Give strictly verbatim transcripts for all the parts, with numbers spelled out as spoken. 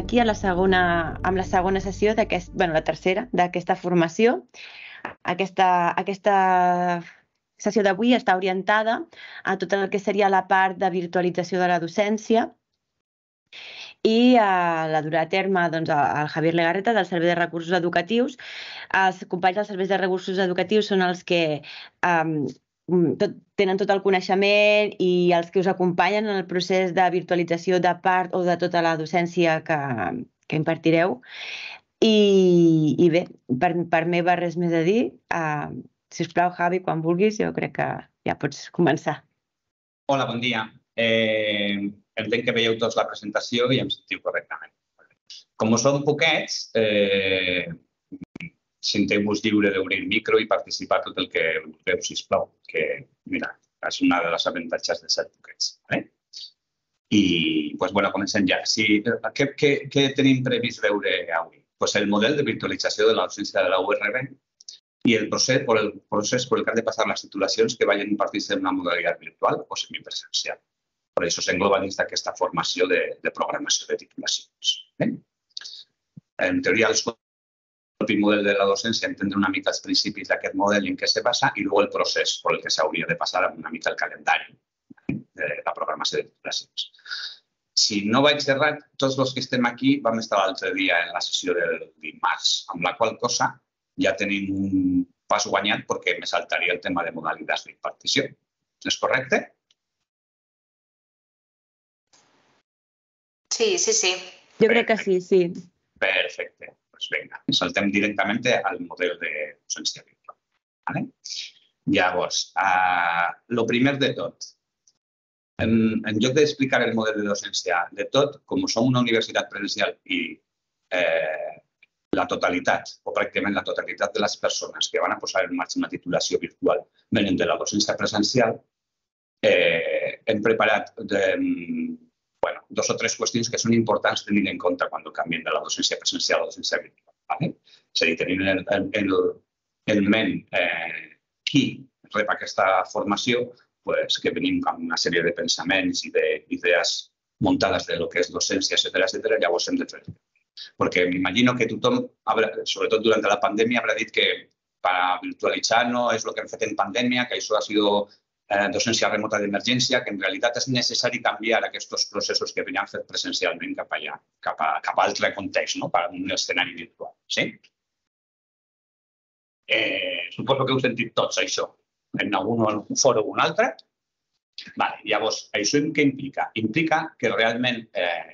estem aquí a la segona, amb la segona sessió, bueno, la tercera d'aquesta formació. Aquesta, aquesta sessió d'avui està orientada a tot el que seria la part de virtualització de la docència i eh, la durà a terme doncs, el Javier Legarreta del Servei de Recursos Educatius. Els companys dels Serveis de Recursos Educatius són els que eh, tot, tenen tot el coneixement i els que us acompanyen en el procés de virtualització de part o de tota la docència que, que impartireu. I, i bé, per, per meva res més a dir. Eh, si us plau, Javi, quan vulguis, jo crec que ja pots començar. Hola, bon dia. Eh... Entenc que veieu tots la presentació i em sentiu correctament. Com som poquets, eh, senteu-vos lliure d'obrir el micro i participar tot el que vulgueu, sisplau, que mira, és una de les avantatges de ser poquets. Vale? I pues, bueno, comencem ja. Si, què, què, què tenim previst veure avui? Pues el model de virtualització de la docència de la U R B i el procés pel, procés pel que han de passar les titulacions que vagin impartir-se en una modalitat virtual o semipresencial. Per això s'engloba dins d'aquesta formació de, de programació de titulacions. Eh? En teoria, el propi model de la docència entendre una mica els principis d'aquest model en què se basa i després el procés per el que s'hauria de passar una mica el calendari eh? de la programació de titulacions. Si no vaig errat, tots els que estem aquí vam estar l'altre dia en la sessió del dimarts, amb la qual cosa ja tenim un pas guanyat perquè me saltaria el tema de modalitats d'impartició. És correcte? Sí, sí, sí. Jo crec que sí, sí. Perfecte. Doncs vinga, saltem directament al model de docència virtual. Vale? Llavors, uh, lo primer de tot. En, en lloc d'explicar el model de docència de tot, com som una universitat presencial i eh, la totalitat, o pràcticament la totalitat de les persones que van a posar en marxa una titulació virtual venen de la docència presencial, eh, hem preparat de, bueno, dos o tres qüestions que són importants tenint en compte quan canviem de la docència presencial a la docència virtual. Vale? És a dir, tenint en, en, en ment eh, qui rep aquesta formació, pues, que venim amb una sèrie de pensaments i d'idees muntades de lo que és docència, etcètera, etcètera, llavors hem de fer. Perquè m'imagino que tothom, habrà, sobretot durant la pandèmia, habrà dit que per virtualitzar no és el que hem fet en pandèmia, que això ha sigut docència remota d'emergència, que en realitat és necessari canviar aquests processos que venien fet presencialment cap allà, cap a, cap a altre context, no? Per un escenari virtual. Sí? Eh, suposo que heu sentit tots això, en algun, en algun fòrum o un altre. Vale, llavors, això què implica? Implica que realment eh,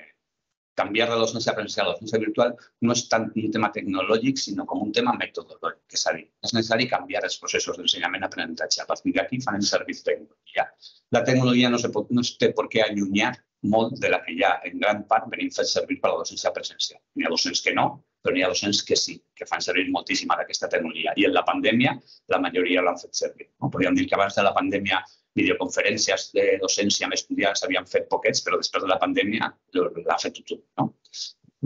canviar la docència presencial a la docència virtual no és tant un tema tecnològic, sinó com un tema metodològic. És a dir, és necessari canviar els processos d'ensenyament i aprenentatge. A partir d'aquí farem servir tecnologia. La tecnologia no, se pot, no es té per què allunyar molt de la que ja, en gran part, venim fent servir per la docència presencial. N'hi ha docents que no, però n'hi ha docents que sí, que fan servir moltíssima d'aquesta tecnologia. I en la pandèmia, la majoria l'han fet servir. No? Podríem dir que abans de la pandèmia videoconferències de docència amb estudiants havien fet poquets, però després de la pandèmia l'ha fet tothom. No?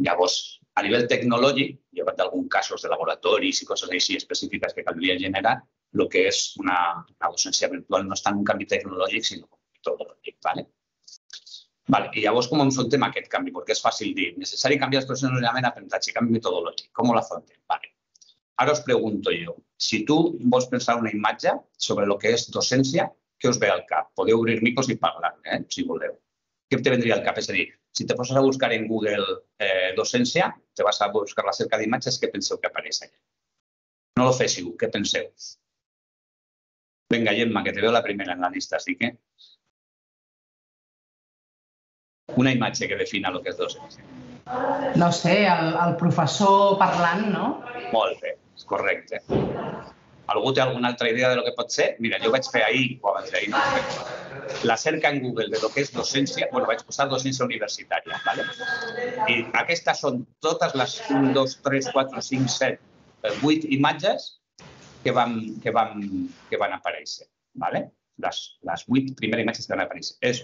Llavors, a nivell tecnològic, hi ha alguns casos de laboratoris i coses així específiques que caldria generar, el que és una, una docència virtual no és tant un canvi tecnològic, sinó metodològic. ¿Vale? Vale, i llavors, com enfrontem aquest canvi? Perquè és fàcil dir, necessari canviar els processos d'ensenyament i aprenentatge, canvi metodològic. Com l'afrontem? Vale. Ara us pregunto jo, si tu vols pensar una imatge sobre el que és docència, què us ve al cap? Podeu obrir micos i parlar, eh? Si voleu. Què te vendria al cap? És a dir, si te poses a buscar en Google eh, docència, te vas a buscar la cerca d'imatges, què penseu que apareix allà? No ho féssiu, què penseu? Vinga, Gemma, que te veu la primera en la llista, sí que... Una imatge que defina el que és docència. No sé, el, el professor parlant, no? Molt bé, correcte. Algú té alguna altra idea de lo que pot ser? Mira, jo vaig fer ahir, o abans d'ahir, no ho sé. La cerca en Google de lo que és docència, bueno, vaig posar docència universitària, ¿vale? I aquestes són totes les un, dos, tres, quatre, cinc, set, vuit imatges que van, que van, que van aparèixer, ¿vale? Les, les vuit primeres imatges que van aparèixer. És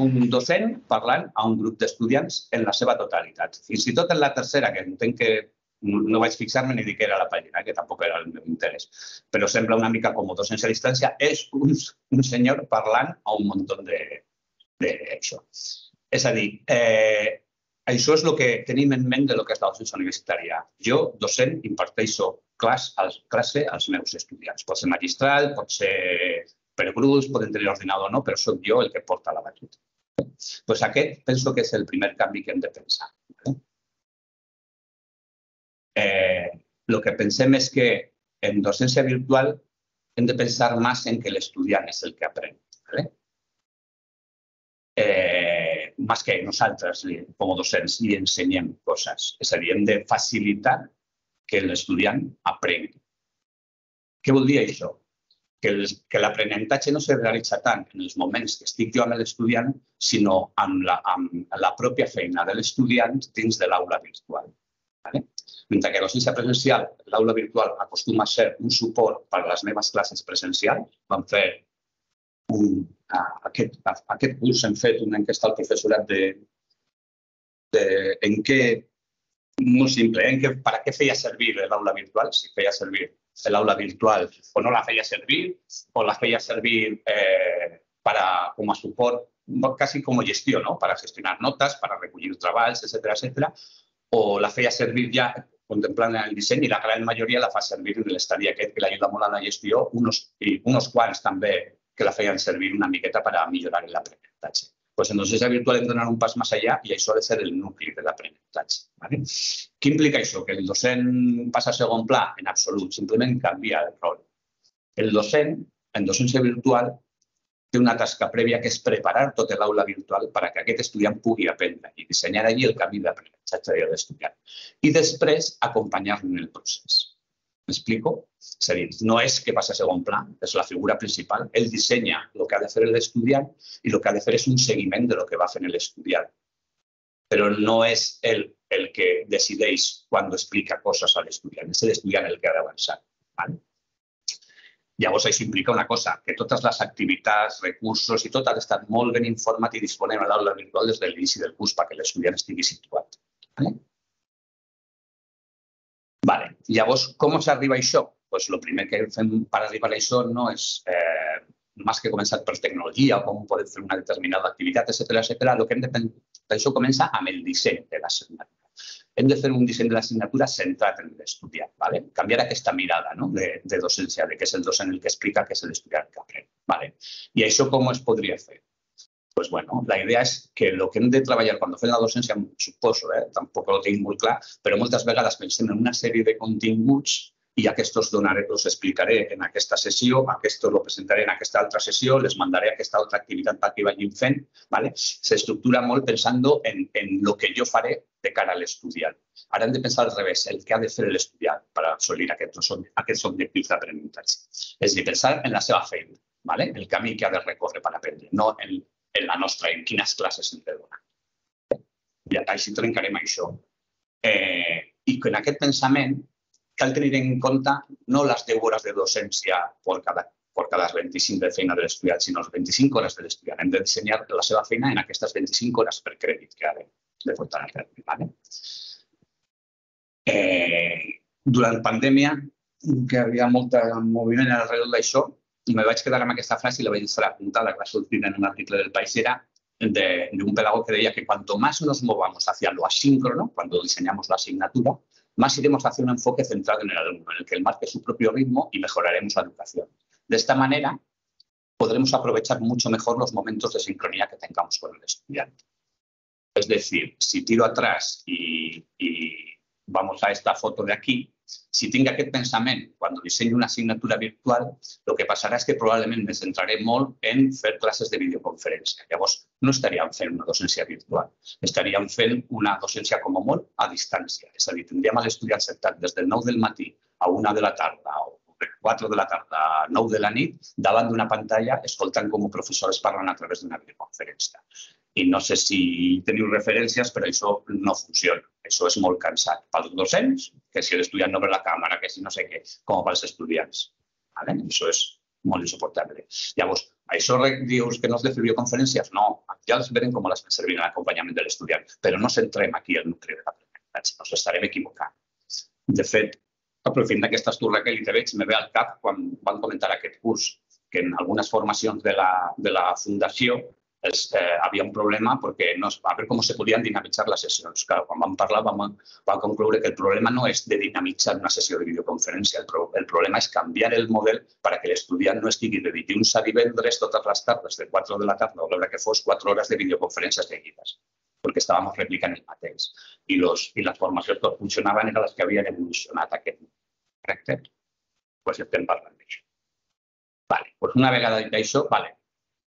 un docent parlant a un grup d'estudiants en la seva totalitat. Fins i tot en la tercera, que entenc que no vaig fixar-me ni dir que era la pàgina, que tampoc era el meu interès. Però sembla una mica com docència a distància. És un, un senyor parlant a un munt de, de això. És a dir, eh, Això és el que tenim en ment del que és la docència universitària. Jo, docent, imparteixo classe als meus estudiants. Pot ser magistral, pot ser per grups, poden tenir ordinador o no, però soc jo el que porta la batuta. Doncs aquest penso que és el primer canvi que hem de pensar. El que pensem és que en docència virtual hem de pensar més en que l'estudiant és el que aprèn. Més que nosaltres, com a docents, li ensenyem coses. És a dir, hem de facilitar que l'estudiant aprengui. Què vol dir això? Que l'aprenentatge no se realitza tant en els moments que estic jo amb l'estudiant, sinó amb la pròpia feina de l'estudiant dins de l'aula virtual. Mentre que la docència presencial, l'aula virtual acostuma a ser un suport per a les meves classes presencials. Vam fer un... Aquest curs hem fet una enquesta al professorat en què, molt simple, per a què feia servir l'aula virtual, si feia servir l'aula virtual o no la feia servir, o la feia servir com a suport, quasi com a gestió, per gestionar notes, per recollir treballs, etcètera, o la feia servir ja contemplant el disseny, i la gran majoria la fa servir en l'estadi aquest, que l'ajuda molt a la gestió, i uns quants també que la feien servir una miqueta per millorar l'aprenentatge. En docència virtual hem de donar un pas més enllà i això ha de ser el nucli de l'aprenentatge. Què implica això? Que el docent passa a segon pla? En absolut, simplement canvia el rol. El docent, en docència virtual, té una tasca prèvia que és preparar tota l'aula virtual perquè aquest estudiant pugui aprendre i dissenyar allí el camí d'aprenentatge de l'estudiant. I després, acompanyar-lo en el procés. M'explico? És a dir, no és que passa a segon pla, és la figura principal. Ell dissenya el que ha de fer l'estudiant i el que ha de fer és un seguiment del que va fent l'estudiant. Però no és ell el que decideix quan explica coses a l'estudiant, és l'estudiant el que ha d'avançar. Llavors, això implica una cosa, que totes les activitats, recursos i tot ha d'estar molt ben informat i disponem a l'aula virtual des de l'inici del curs perquè l'estudiant estigui situat. Llavors, com s'arriba a això? El primer que fem per arribar a això no és més que començar per tecnologia o com podem fer una determinada activitat, etcètera. Això comença amb el disseny de l'assignatura. Hem de fer un disseny de l'assignatura centrat en l'estudiant. Canviar aquesta mirada de docència, de què és el docent el que explica, què és l'estudiant que aprèn. I això com es podria fer? Doncs, bueno, la idea és que el que hem de treballar quan fem la docència, suposo, tampoc ho tinc molt clar, però moltes vegades pensem en una sèrie de continguts i aquests els explicaré en aquesta sessió, aquests els presentaré en aquesta altra sessió, les mandaré a aquesta altra activitat perquè vagin fent. S'estructura molt pensant en el que jo faré de cara a l'estudiant. Ara hem de pensar al revés, el que ha de fer l'estudiant per assolir aquests objectius d'aprenentatge. És a dir, pensar en la seva feina, el camí que ha de recórrer per aprendre, no en en la nostra, en quines classes hem de donar. I així trencarem això. I en aquest pensament cal tenir en compte no les deu hores de docència per cada vint-i-cinc de feina de l'estudiant, sinó les vint-i-cinc hores de l'estudiant. Hem de dissenyar la seva feina en aquestes vint-i-cinc hores per crèdit que ha de portar a terme. Durant la pandèmia, que hi havia molt moviment al darrere d'això, i me vaig quedar amb aquesta frase i la vaig estar apuntada, que va sortir en un article del País, era d'un pedagogo que deia que cuanto más nos movamos hacia lo asíncrono, cuando diseñamos la asignatura, más iremos hacia un enfoque centrado en el alumno, en el que él marque su propio ritmo y mejoraremos la educación. De esta manera, podremos aprovechar mucho mejor los momentos de sincronía que tengamos con el estudiante. Es decir, si tiro atrás y, y vamos a esta foto de aquí, si tinc aquest pensament quan dissenyo una assignatura virtual, el que passarà és que probablement me centraré molt en fer classes de videoconferència. Llavors, no estaríem fent una docència virtual, estaríem fent una docència com a molt a distància. És a dir, tindríem l'estudiant sentat des del nou del matí a una de la tarda o de quatre de la tarda a nou de la nit davant d'una pantalla escoltant com els professors parlen a través d'una videoconferència. I no sé si teniu referències, però això no funciona. Això és molt cansat pels docents, que si l'estudiant no ve la càmera, que si no sé què, com pels estudiants. Això és molt insuportable. Llavors, això dius que no has de fer videoconferències? No, ja els veurem com les fem servir en l'acompanyament de l'estudiant, però no centrem aquí el nucli de l'aprenentatge, no ens estarem equivocant. De fet, aprofint d'aquesta esturra que li te veig, me ve al cap quan van comentar aquest curs, que en algunes formacions de la Fundació es, eh, había un problema porque no, a ver cómo se podían dinamitzar las sesiones. Claro, quan vam parlar vam a, vam a concloure que el problema no és de dinamitzar una sessió de videoconferència, el, pro, el problema és canviar el model para que l'estudiant no estigui de dilluns a divendres totes les tardes, de quatre de la tarda o l'hora que fos, quatre hores de videoconferències seguidas, porque estábamos replicando el mateix. Y, los, y las formacions que funcionaven eren les que havien evolucionat aquest caràcter. Pues estem parlant d'això. Vale, pues una vegada dit això, vale,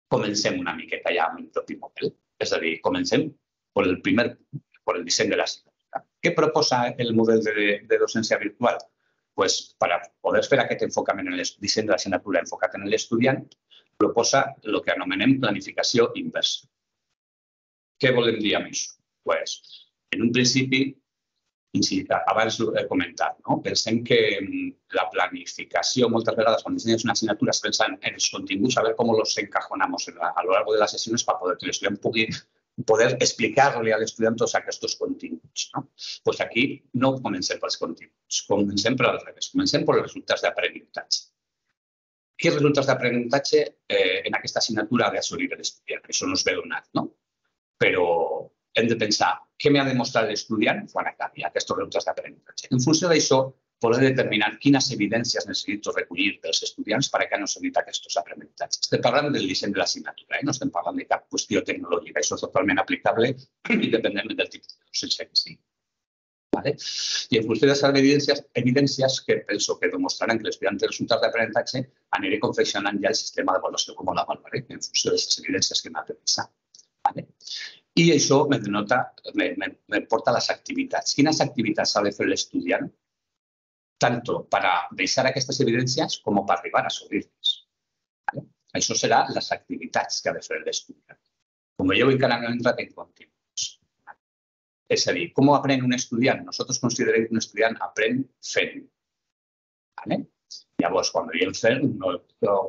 comencem una miqueta ja amb el propi model. És a dir, comencem per el primer, per el disseny de la assignatura. Què proposa el model de, de docència virtual? Pues para poder fer aquest enfocament en el disseny de l'assignatura enfocat en l'estudiant, proposa el que anomenem planificació inversa. Què volem dir amb això? Pues, en un principi, abans he comentat, no? Pensem que la planificació, moltes vegades, quan dissenyes una assignatura, es pensen en els continguts, a veure com los encajonamos en la, a lo largo de las sesiones para poder que el estudiante pugui poder explicar-li a l'estudiant tots aquests continguts. No? Pues aquí no comencem pels continguts, comencem per al revés, comencem pels resultats d'aprenentatge. Quins resultats d'aprenentatge eh, en aquesta assignatura ha d'assolir l'estudiant? Això no es ve donat, no? Però hem de pensar què m'ha demostrat l'estudiant quan acabi aquests resultats d'aprenentatge. En funció d'això, poder determinar quines evidències necessito recollir dels estudiants per a què han assolit aquests aprenentatges. Estem parlant del disseny de l'assignatura, eh? No estem parlant de cap qüestió tecnològica. Això és totalment aplicable independentment del tipus de docència que sigui. ¿Vale? I en funció d'aquestes evidències, evidències que penso que demostraran que l'estudiant té resultats d'aprenentatge, aniré confeccionant ja el sistema d'avaluació com l'avaluaré, en funció d'aquestes evidències que m'ha de pensar. ¿Vale? I això me denota, me, me, me porta a les activitats. Quines activitats ha de fer l'estudiant? Tanto para deixar aquestes evidències com per arribar a assolir-les. ¿Vale? Això serà les activitats que ha de fer l'estudiant. Com veieu, encara no he entrat en continguts. ¿Vale? És a dir, com aprèn un estudiant? Nosaltres considerem que un estudiant aprèn fent. ¿Vale? Llavors, quan diem fer, no,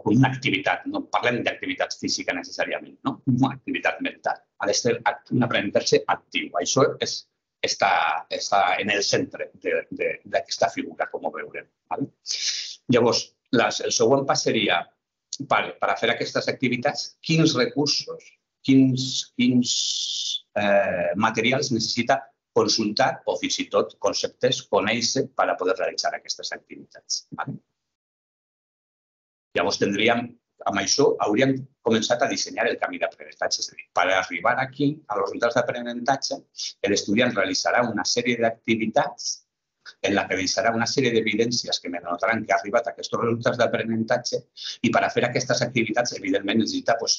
una activitat, no parlem d'activitat física necessàriament, no? Una activitat mental. Ha de ser un aprenentatge actiu. Això és, està, està en el centre d'aquesta figura, com ho veurem. ¿Vale? Llavors, les, el següent pas seria, per, per fer aquestes activitats, quins recursos, quins, quins eh, materials necessita consultar o fins i tot conceptes, conèixer, per poder realitzar aquestes activitats. ¿Vale? Llavors, tindríem, amb això, hauríem començat a dissenyar el camí d'aprenentatge. És a dir, per arribar aquí, a los resultats d'aprenentatge, l'estudiant realitzarà una sèrie d'activitats en la que deixarà una sèrie d'evidències que me denotaran que ha arribat a aquests resultats d'aprenentatge i per fer aquestes activitats, evidentment, necessita pues,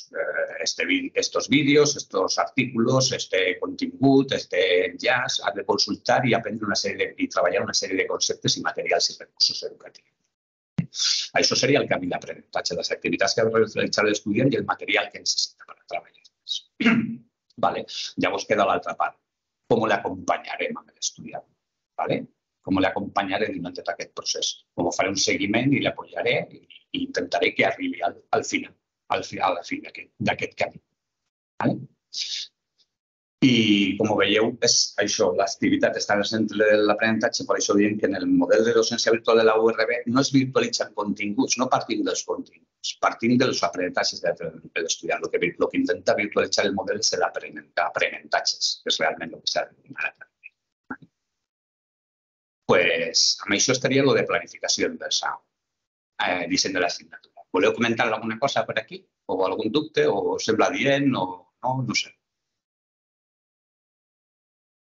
este, estos vídeos, estos artículos, este contingut, este enllaç, ha de consultar i aprendre una sèrie de, i treballar una sèrie de conceptes i materials i recursos educatius. Això seria el camí d'aprenentatge, les activitats que ha de realitzar l'estudiant i el material que necessita per treballar. Vale. Llavors queda l'altra part. Com l'acompanyarem amb l'estudiant? ¿Vale? Com l'acompanyaré durant tot aquest procés? Com faré un seguiment i l'apoyaré i intentaré que arribi al, al final, al final, a la fi d'aquest camí. ¿Vale? I, com veieu, és això, l'activitat està en el centre de l'aprenentatge, per això diem que en el model de docència virtual de la U R B no es virtualitzen continguts, no partim dels continguts, partim dels aprenentatges de l'estudiant. El que, que intenta virtualitzar el model és l'aprenentatges, que és realment el que s'ha de fer. Pues, amb això estaria el de planificació inversa, eh, disseny de l'assignatura. Voleu comentar alguna cosa per aquí? O algun dubte? O sembla dient? O no? No sé.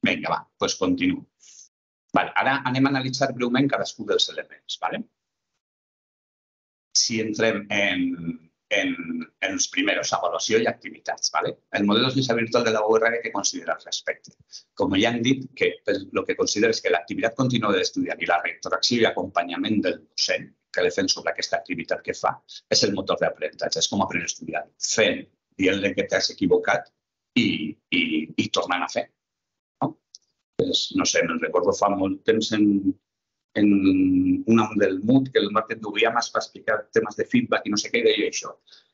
Vinga, va, doncs continuo. Vale, ara anem a analitzar breument cadascun dels elements. ¿Vale? Si entrem en, en, en els primers, avaluació i activitats. ¿Vale? El model de docència virtual de la U R B que considera al respecte. Com ja han dit, que el que considera és que l'activitat contínua de l'estudiant i la retroacció i acompanyament del docent que li fem sobre aquesta activitat que fa és el motor d'aprenentatge, és com aprèn l'estudiant, fent, dient-li que t'has equivocat i, i, i tornant a fer. No sé, me'n recordo fa molt temps en, en una del Mood que el Marc Duguiamas va explicar temes de feedback i no sé què, i deia això,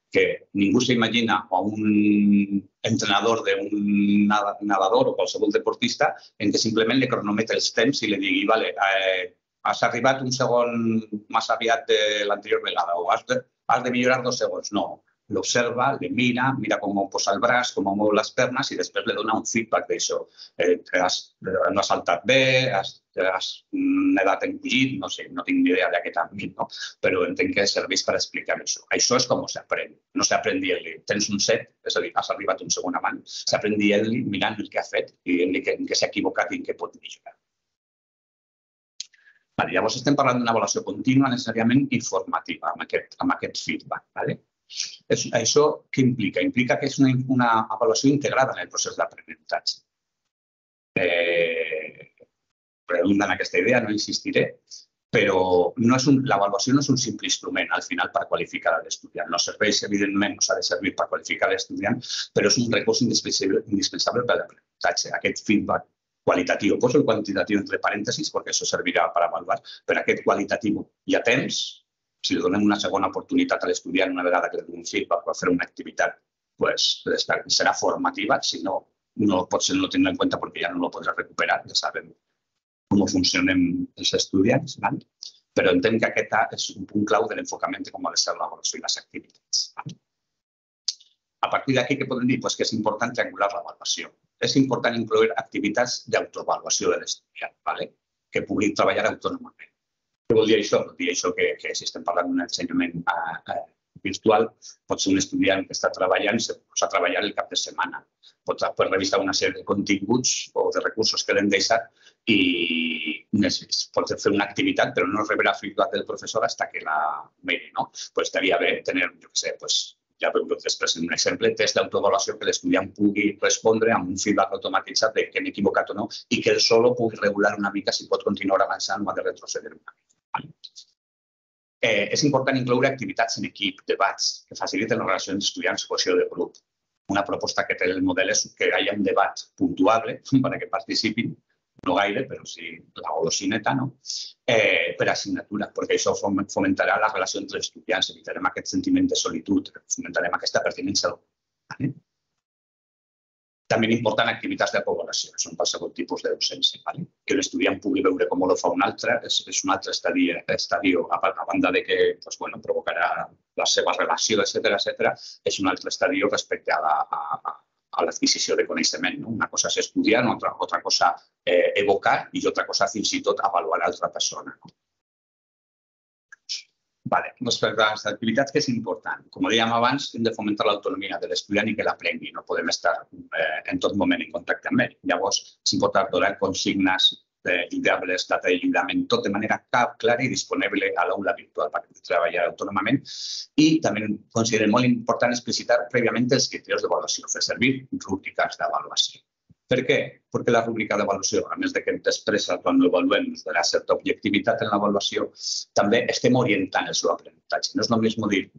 que ningú s'imagina a un entrenador d'un nadador o qualsevol deportista en què simplement li cronometra els temps i li digui, vale, eh, has arribat un segon més aviat de l'anterior vegada o has de, has de millorar dos segons. No, lo observa, le mira, mira cómo posa el braç, cómo mou les pernes i després li dona un feedback d'això. No has saltat bé, has nedat encogit, no sé, no tinc ni idea de què t'admit, no? Però entenc que serveix per explicar això. Això és com s'aprèn. No s'aprèn dient-li, tens un set, és a dir, has arribat un segon amant. S'aprèn dient-li, mirant el que ha fet i dient-li en què s'ha equivocat i en què pot millorar. Llavors estem parlant d'una avaluació contínua necessàriament informativa amb aquest feedback. Això què implica? Implica que és una avaluació integrada en el procés d'aprenentatge. Redundant aquesta idea, no insistiré, però l'avaluació no és un simple instrument al final per qualificar l'estudiant. No serveix, evidentment, no s'ha de servir per qualificar l'estudiant, però és un recurs indispensable per a l'aprenentatge, aquest feedback qualitatiu. Poso el quantitatiu entre parèntesis perquè això servirà per avaluar, però aquest qualitatiu hi ha temps. Si li donem una segona oportunitat a l'estudiant una vegada que li donem feedback per fer una activitat, serà formativa. Si no, potser no tindrà en compte perquè ja no la podrà recuperar. Ja sabem com funcionen els estudiants. Però entenc que aquest és un punt clau de l'enfocament de com ha de ser l'avaluació i les activitats. A partir d'aquí, què podem dir? Que és important triangular l'avaluació. És important incloure activitats d'autoavaluació de l'estudiant que puguin treballar autònomament. Què vol dir això? Vol dir això que si estem parlant d'un ensenyament virtual, pot ser un estudiant que està treballant, se posa a treballar el cap de setmana. Pot revisar una sèrie de continguts o de recursos que l'hem deixat i pot fer una activitat, però no rebrà feedback del professor fins que la miri. Estaria bé tenir, jo què sé, ja veureu després en un exemple, test d'autoavaluació que l'estudiant pugui respondre amb un feedback automatitzat de què m'he equivocat o no i que ell sol pugui regular una mica si pot continuar avançant o ha de retrocedir una mica. És important incloure activitats en equip, debats, que faciliten les relacions d'estudiants i cohesió de grup. Una proposta que té el model és que hi hagi un debat puntuable perquè participin, no gaire, però sí la golosineta, per assignatura, perquè això fomentarà la relació entre els estudiants, evitarem aquest sentiment de solitud, fomentarem aquesta pertinença. També és important activitats de col·laboració, que són qualsevol tipus de docència. Que l'estudiant pugui veure com ho fa un altre, és un altre estadio, a banda que provocarà la seva relació, etcètera, és un altre estadio respecte a la a l'adquisició de coneixement. Una cosa és estudiar, altra cosa evocar i altra cosa fins i tot avaluar l'altra persona. Respecte a les activitats, que és important? Com dèiem abans, hem de fomentar l'autonomia de l'estudiant i que l'aprengui. No podem estar en tot moment en contacte amb ell. Llavors, és important donar consignes lliurables, data de lliurament, tot de manera clara i disponible a l'aula virtual per treballar autònomament. I també considerem molt important explicitar prèviament els criteris d'avaluació, fer servir rúbriques d'avaluació. Per què? Perquè la rúbrica d'avaluació, a més que després, quan l'avaluem, ens donarà certa objectivitat en l'avaluació, també estem orientant el seu aprenentatge. No és el mateix dir,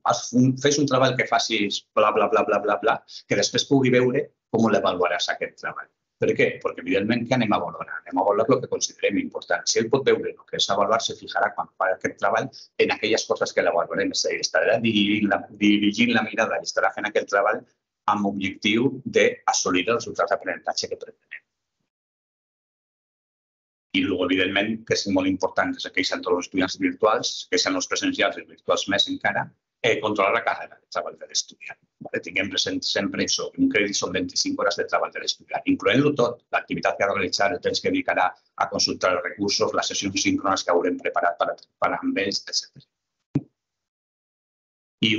fes un treball que facis bla, bla, bla, bla, bla, bla, que després pugui veure com l'avaluaràs aquest treball. Per què? Perquè, evidentment, què anem a valorar? Anem a valorar el que considerem important. Si ell pot veure el que és avaluar, se fijarà quan fa aquest treball en aquelles coses que l'avaluarem. És a dir, estarà dirigint la mirada i estarà fent aquest treball amb objectiu d'assolir els resultats d'aprenentatge que pretenem. I, evidentment, que és molt important que es queixen tots els estudiants virtuals, que seran els presencials i els virtuals més encara, controlar la càrrega de treball de l'estudiant. Tinguem present sempre això, que un crèdit són vint-i-cinc hores de treball de l'estudiant, incloent-lo tot, l'activitat que ha de realitzar, el temps que dedicarà a consultar els recursos, les sessions síncrones que haurem preparat per amb ells, etcètera. I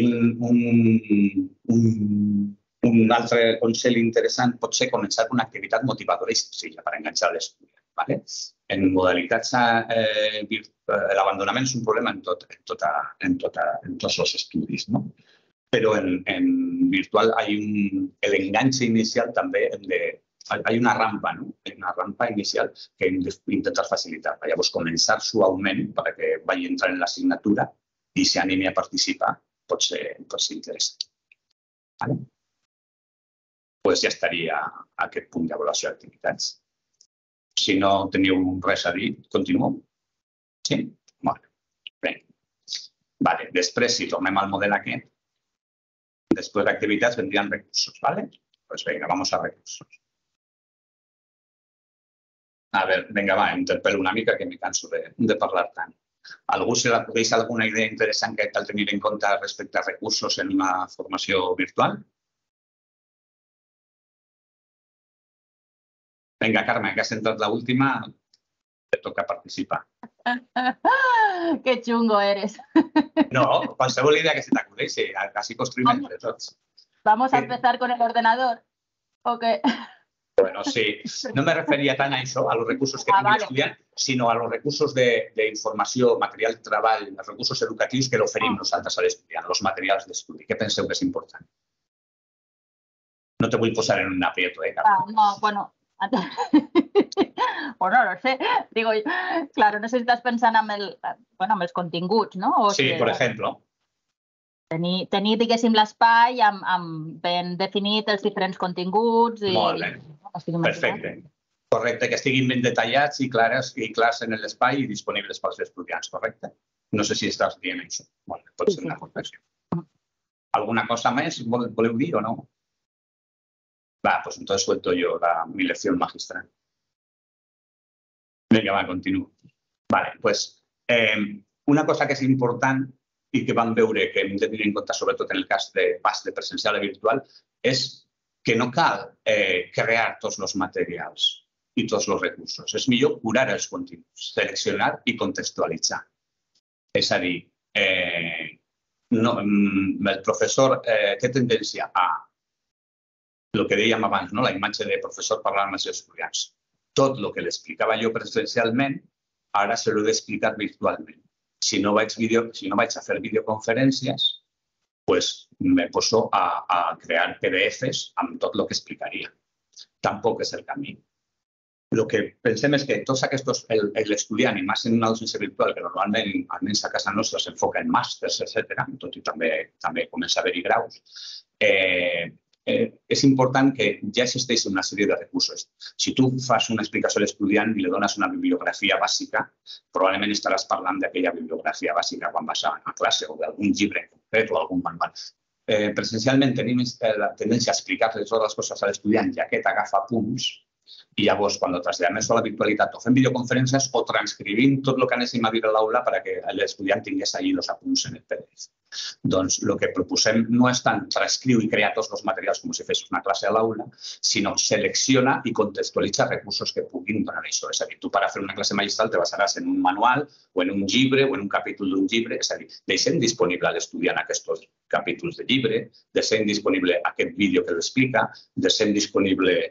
un altre consell interessant pot ser començar amb una activitat motivadora i senzilla per enganxar l'estudiant. En modalitats, l'abandonament és un problema en tots els estudis, però en virtual l'enganxe inicial també hem de... Hi ha una rampa inicial que hem d'intentar facilitar. Llavors, començar suaument perquè vagi entrant en l'assignatura i s'animi a participar pot ser interessant. Doncs ja estaria aquest punt d'avaluació d'activitats. Si no teniu res a dir, continuo? Sí? Bé. Després, si tornem al model aquest, després d'activitats vendrien recursos, d'acord? Doncs vinga, vamos a recursos. A veure, vinga, va, interpel·lo una mica que me canso de parlar tant. A algú se l'acudeix alguna idea interessant que cal tenir en compte respecte a recursos en una formació virtual? Vinga, Carme, que has entrat l'última, te toca participar. Que xungo eres. No, qualsevol idea que se t'acudeixi, així construïm entre tots. Vamos a empezar con el ordenador. ¿O qué? Bueno, sí. No me refería tan a eso, a los recursos que ah, tiene vale. el estudiante, sino a los recursos de, de información, material de trabajo, los recursos educativos que le oferimos nosaltres al estudiante, los materiales de estudio. ¿Qué penseu que es importante? No te voy a posar en un aprieto, ¿eh? Ah, no, bueno, o no, no sé. Digo, claro, no sé si estás pensando en el, bueno, en els continguts, ¿no? O sí, si, por ejemplo. Tenir, tenir diguéssim, l'espai amb, amb ben definit els diferents continguts. I, molt bé. No, perfecte. Correcte, que estiguin ben detallats i clars, i clars en l'espai i disponibles pels estudiants, correcte? No sé si estàs dient això. Molt bé, pot ser una aportació. Alguna cosa més voleu dir o no? Va, pues entonces suelto yo la, mi lección magistral. Venga, va, continúo. Vale, pues eh, una cosa que és important i que vam veure que hem de tenir en compte, sobretot en el cas de pas de presencial a virtual, és que no cal eh, crear tots els materials i tots els recursos. És millor curar els continguts, seleccionar i contextualitzar. És a dir, eh, no, el professor eh, té tendència a el que dèiem abans, no? La imatge de professor parlant amb els estudiants. Tot el que l'explicava jo presencialment, ara se l'ho he d'explicar virtualment. Si no, vaig video, si no vaig a fer videoconferències, pues me poso a, a crear P D Fs amb tot el que explicaria. Tampoc és el camí. El que pensem és que tots aquests, l'estudiant, i més en una docència virtual, que normalment, almenys a casa nostra, s'enfoca en màsters, etcètera, tot i també, també comença a haver-hi graus, eh, eh, és important que ja existeix una sèrie de recursos. Si tu fas una explicació a l'estudiant i li dones una bibliografia bàsica, probablement estaràs parlant d'aquella bibliografia bàsica quan vas a classe o d'algun llibre concret o algun manual. Eh, presencialment tenim la tendència a explicar-li totes les coses a l'estudiant i aquest agafa punts i llavors quan ho traslladem a la virtualitat o fem videoconferències o transcrivim tot el que anéssim a dir a l'aula perquè l'estudiant tingués allí els apunts en el P D F. Doncs el que proposem no és tant transcriure i crear tots els materials com si fes una classe a l'aula, sinó selecciona i contextualitza recursos que puguin donar això. És a dir, tu per fer una classe magistral te basaràs en un manual o en un llibre o en un capítol d'un llibre. És a dir, deixem disponible a l'estudiant aquests capítols de llibre, deixem disponible aquest vídeo que l'explica, deixem disponible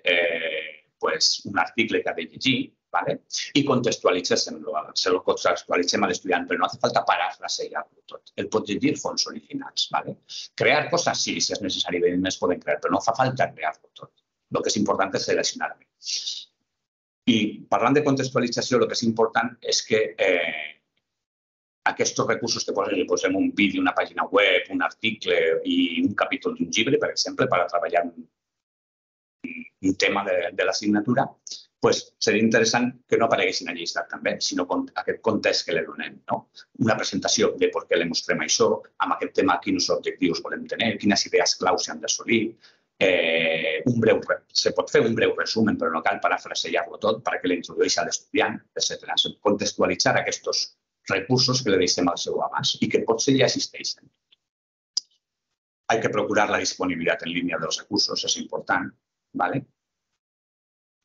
pues, un article que ha de llegir, ¿vale? I contextualitzem-lo, se lo contextualitzem a l'estudiant, però no fa falta parafrasejar-lo tot. El pot llegir fons originals, ¿vale? Crear coses sí, si és necessari, ben més poden crear, però no fa falta crear-lo tot. Lo que és important és seleccionar-lo. I parlant de contextualització, lo que és important és que eh, aquests recursos que posem, posem un vídeo, una pàgina web, un article i un capítol d'un llibre, per exemple, per a treballar un tema de, de l'assignatura, pues seria interessant que no apareguessin allà llistat també, sinó aquest context que li donem, no? Una presentació de per què li mostrem això, amb aquest tema quins objectius volem tenir, quines idees claus s'han d'assolir, eh, un breu, se pot fer un breu resumen, però no cal parafrasejar-lo tot perquè l'introdueix a l'estudiant, etcètera. Contextualitzar aquests recursos que li deixem al seu abast i que potser ja existeixen. Hay que procurar la disponibilitat en línia dels recursos, és important. ¿Vale?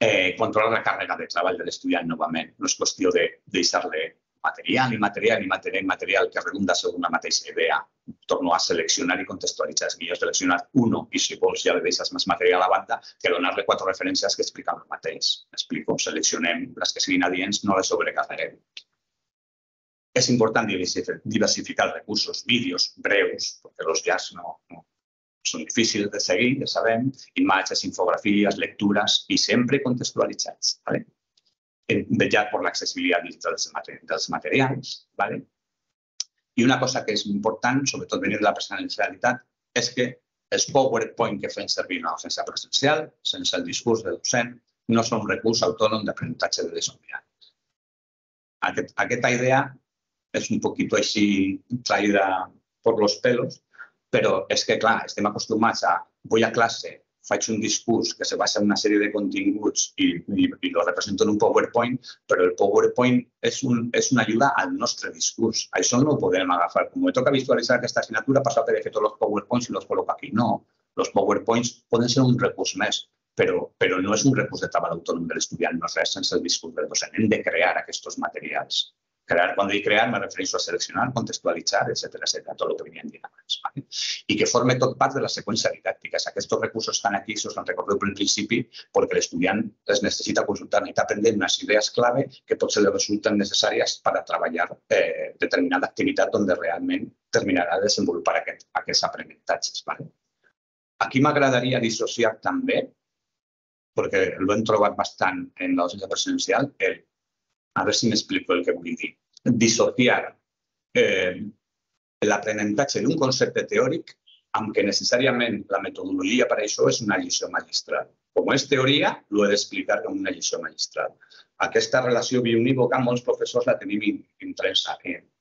Eh, controlar la càrrega de treball de l'estudiant novament. No és qüestió de deixar-li material i material i material i material que redunda sobre una mateixa idea. Torno a seleccionar i contextualitzar. És millor seleccionar uno i si vols ja li deixes més material a banda que donar-li quatre referències que expliquen el mateix. M'explico, seleccionem les que siguin adients, no les sobrecarreguem. És important diversificar els recursos, vídeos breus, perquè els llargs no... no. Són difícils de seguir, ja sabem, imatges, infografies, lectures i sempre contextualitzats. Vetllar per l'accessibilitat digital dels materials. I una cosa que és important, sobretot venint de la presencialitat, és que els PowerPoint que fem servir en la docència presencial, sense el discurs del docent, no són un recurs autònom d'aprenentatge de l'estudiant. Aquesta idea és un poquito així traïda per los pelos, però és que, clar, estem acostumats a... Vull a classe, faig un discurs que se basa en una sèrie de continguts i, i, i lo represento en un PowerPoint, però el PowerPoint és, un, és una ajuda al nostre discurs. Això no ho podem agafar. Com me toca visualitzar aquesta assignatura, passo a P D F tots els PowerPoints i los coloco aquí. No, los PowerPoints poden ser un recurs més, però, però no és un recurs de treball autònom de l'estudiant, no és res sense el discurs del docent. Hem de crear aquests materials. Crear, cuando dic crear, me refereixo a seleccionar, contextualitzar, etcètera, etcètera, tot el que venia en dinàmics. ¿Vale? I que forme tot part de la seqüència didàctica. Aquests recursos estan aquí, si us en recordeu pel principi, perquè l'estudiant les necessita consultar, necessita aprendre unes idees clave que potser li resulten necessàries per a treballar eh, determinada activitat on realment terminarà de desenvolupar aquest, aquests aprenentatges. ¿Vale? Aquí m'agradaria dissociar també, perquè l'hem trobat bastant en la docència presencial, el a ver si me explico el que vull dir. Dissociar eh, l'aprenentatge d'un concepte teòric amb que necessàriament la metodologia per això és una lliçó magistral. Com és teoria, l'ho he d'explicar com una lliçó magistral. Aquesta relació biunívoca molts professors la tenim intensa.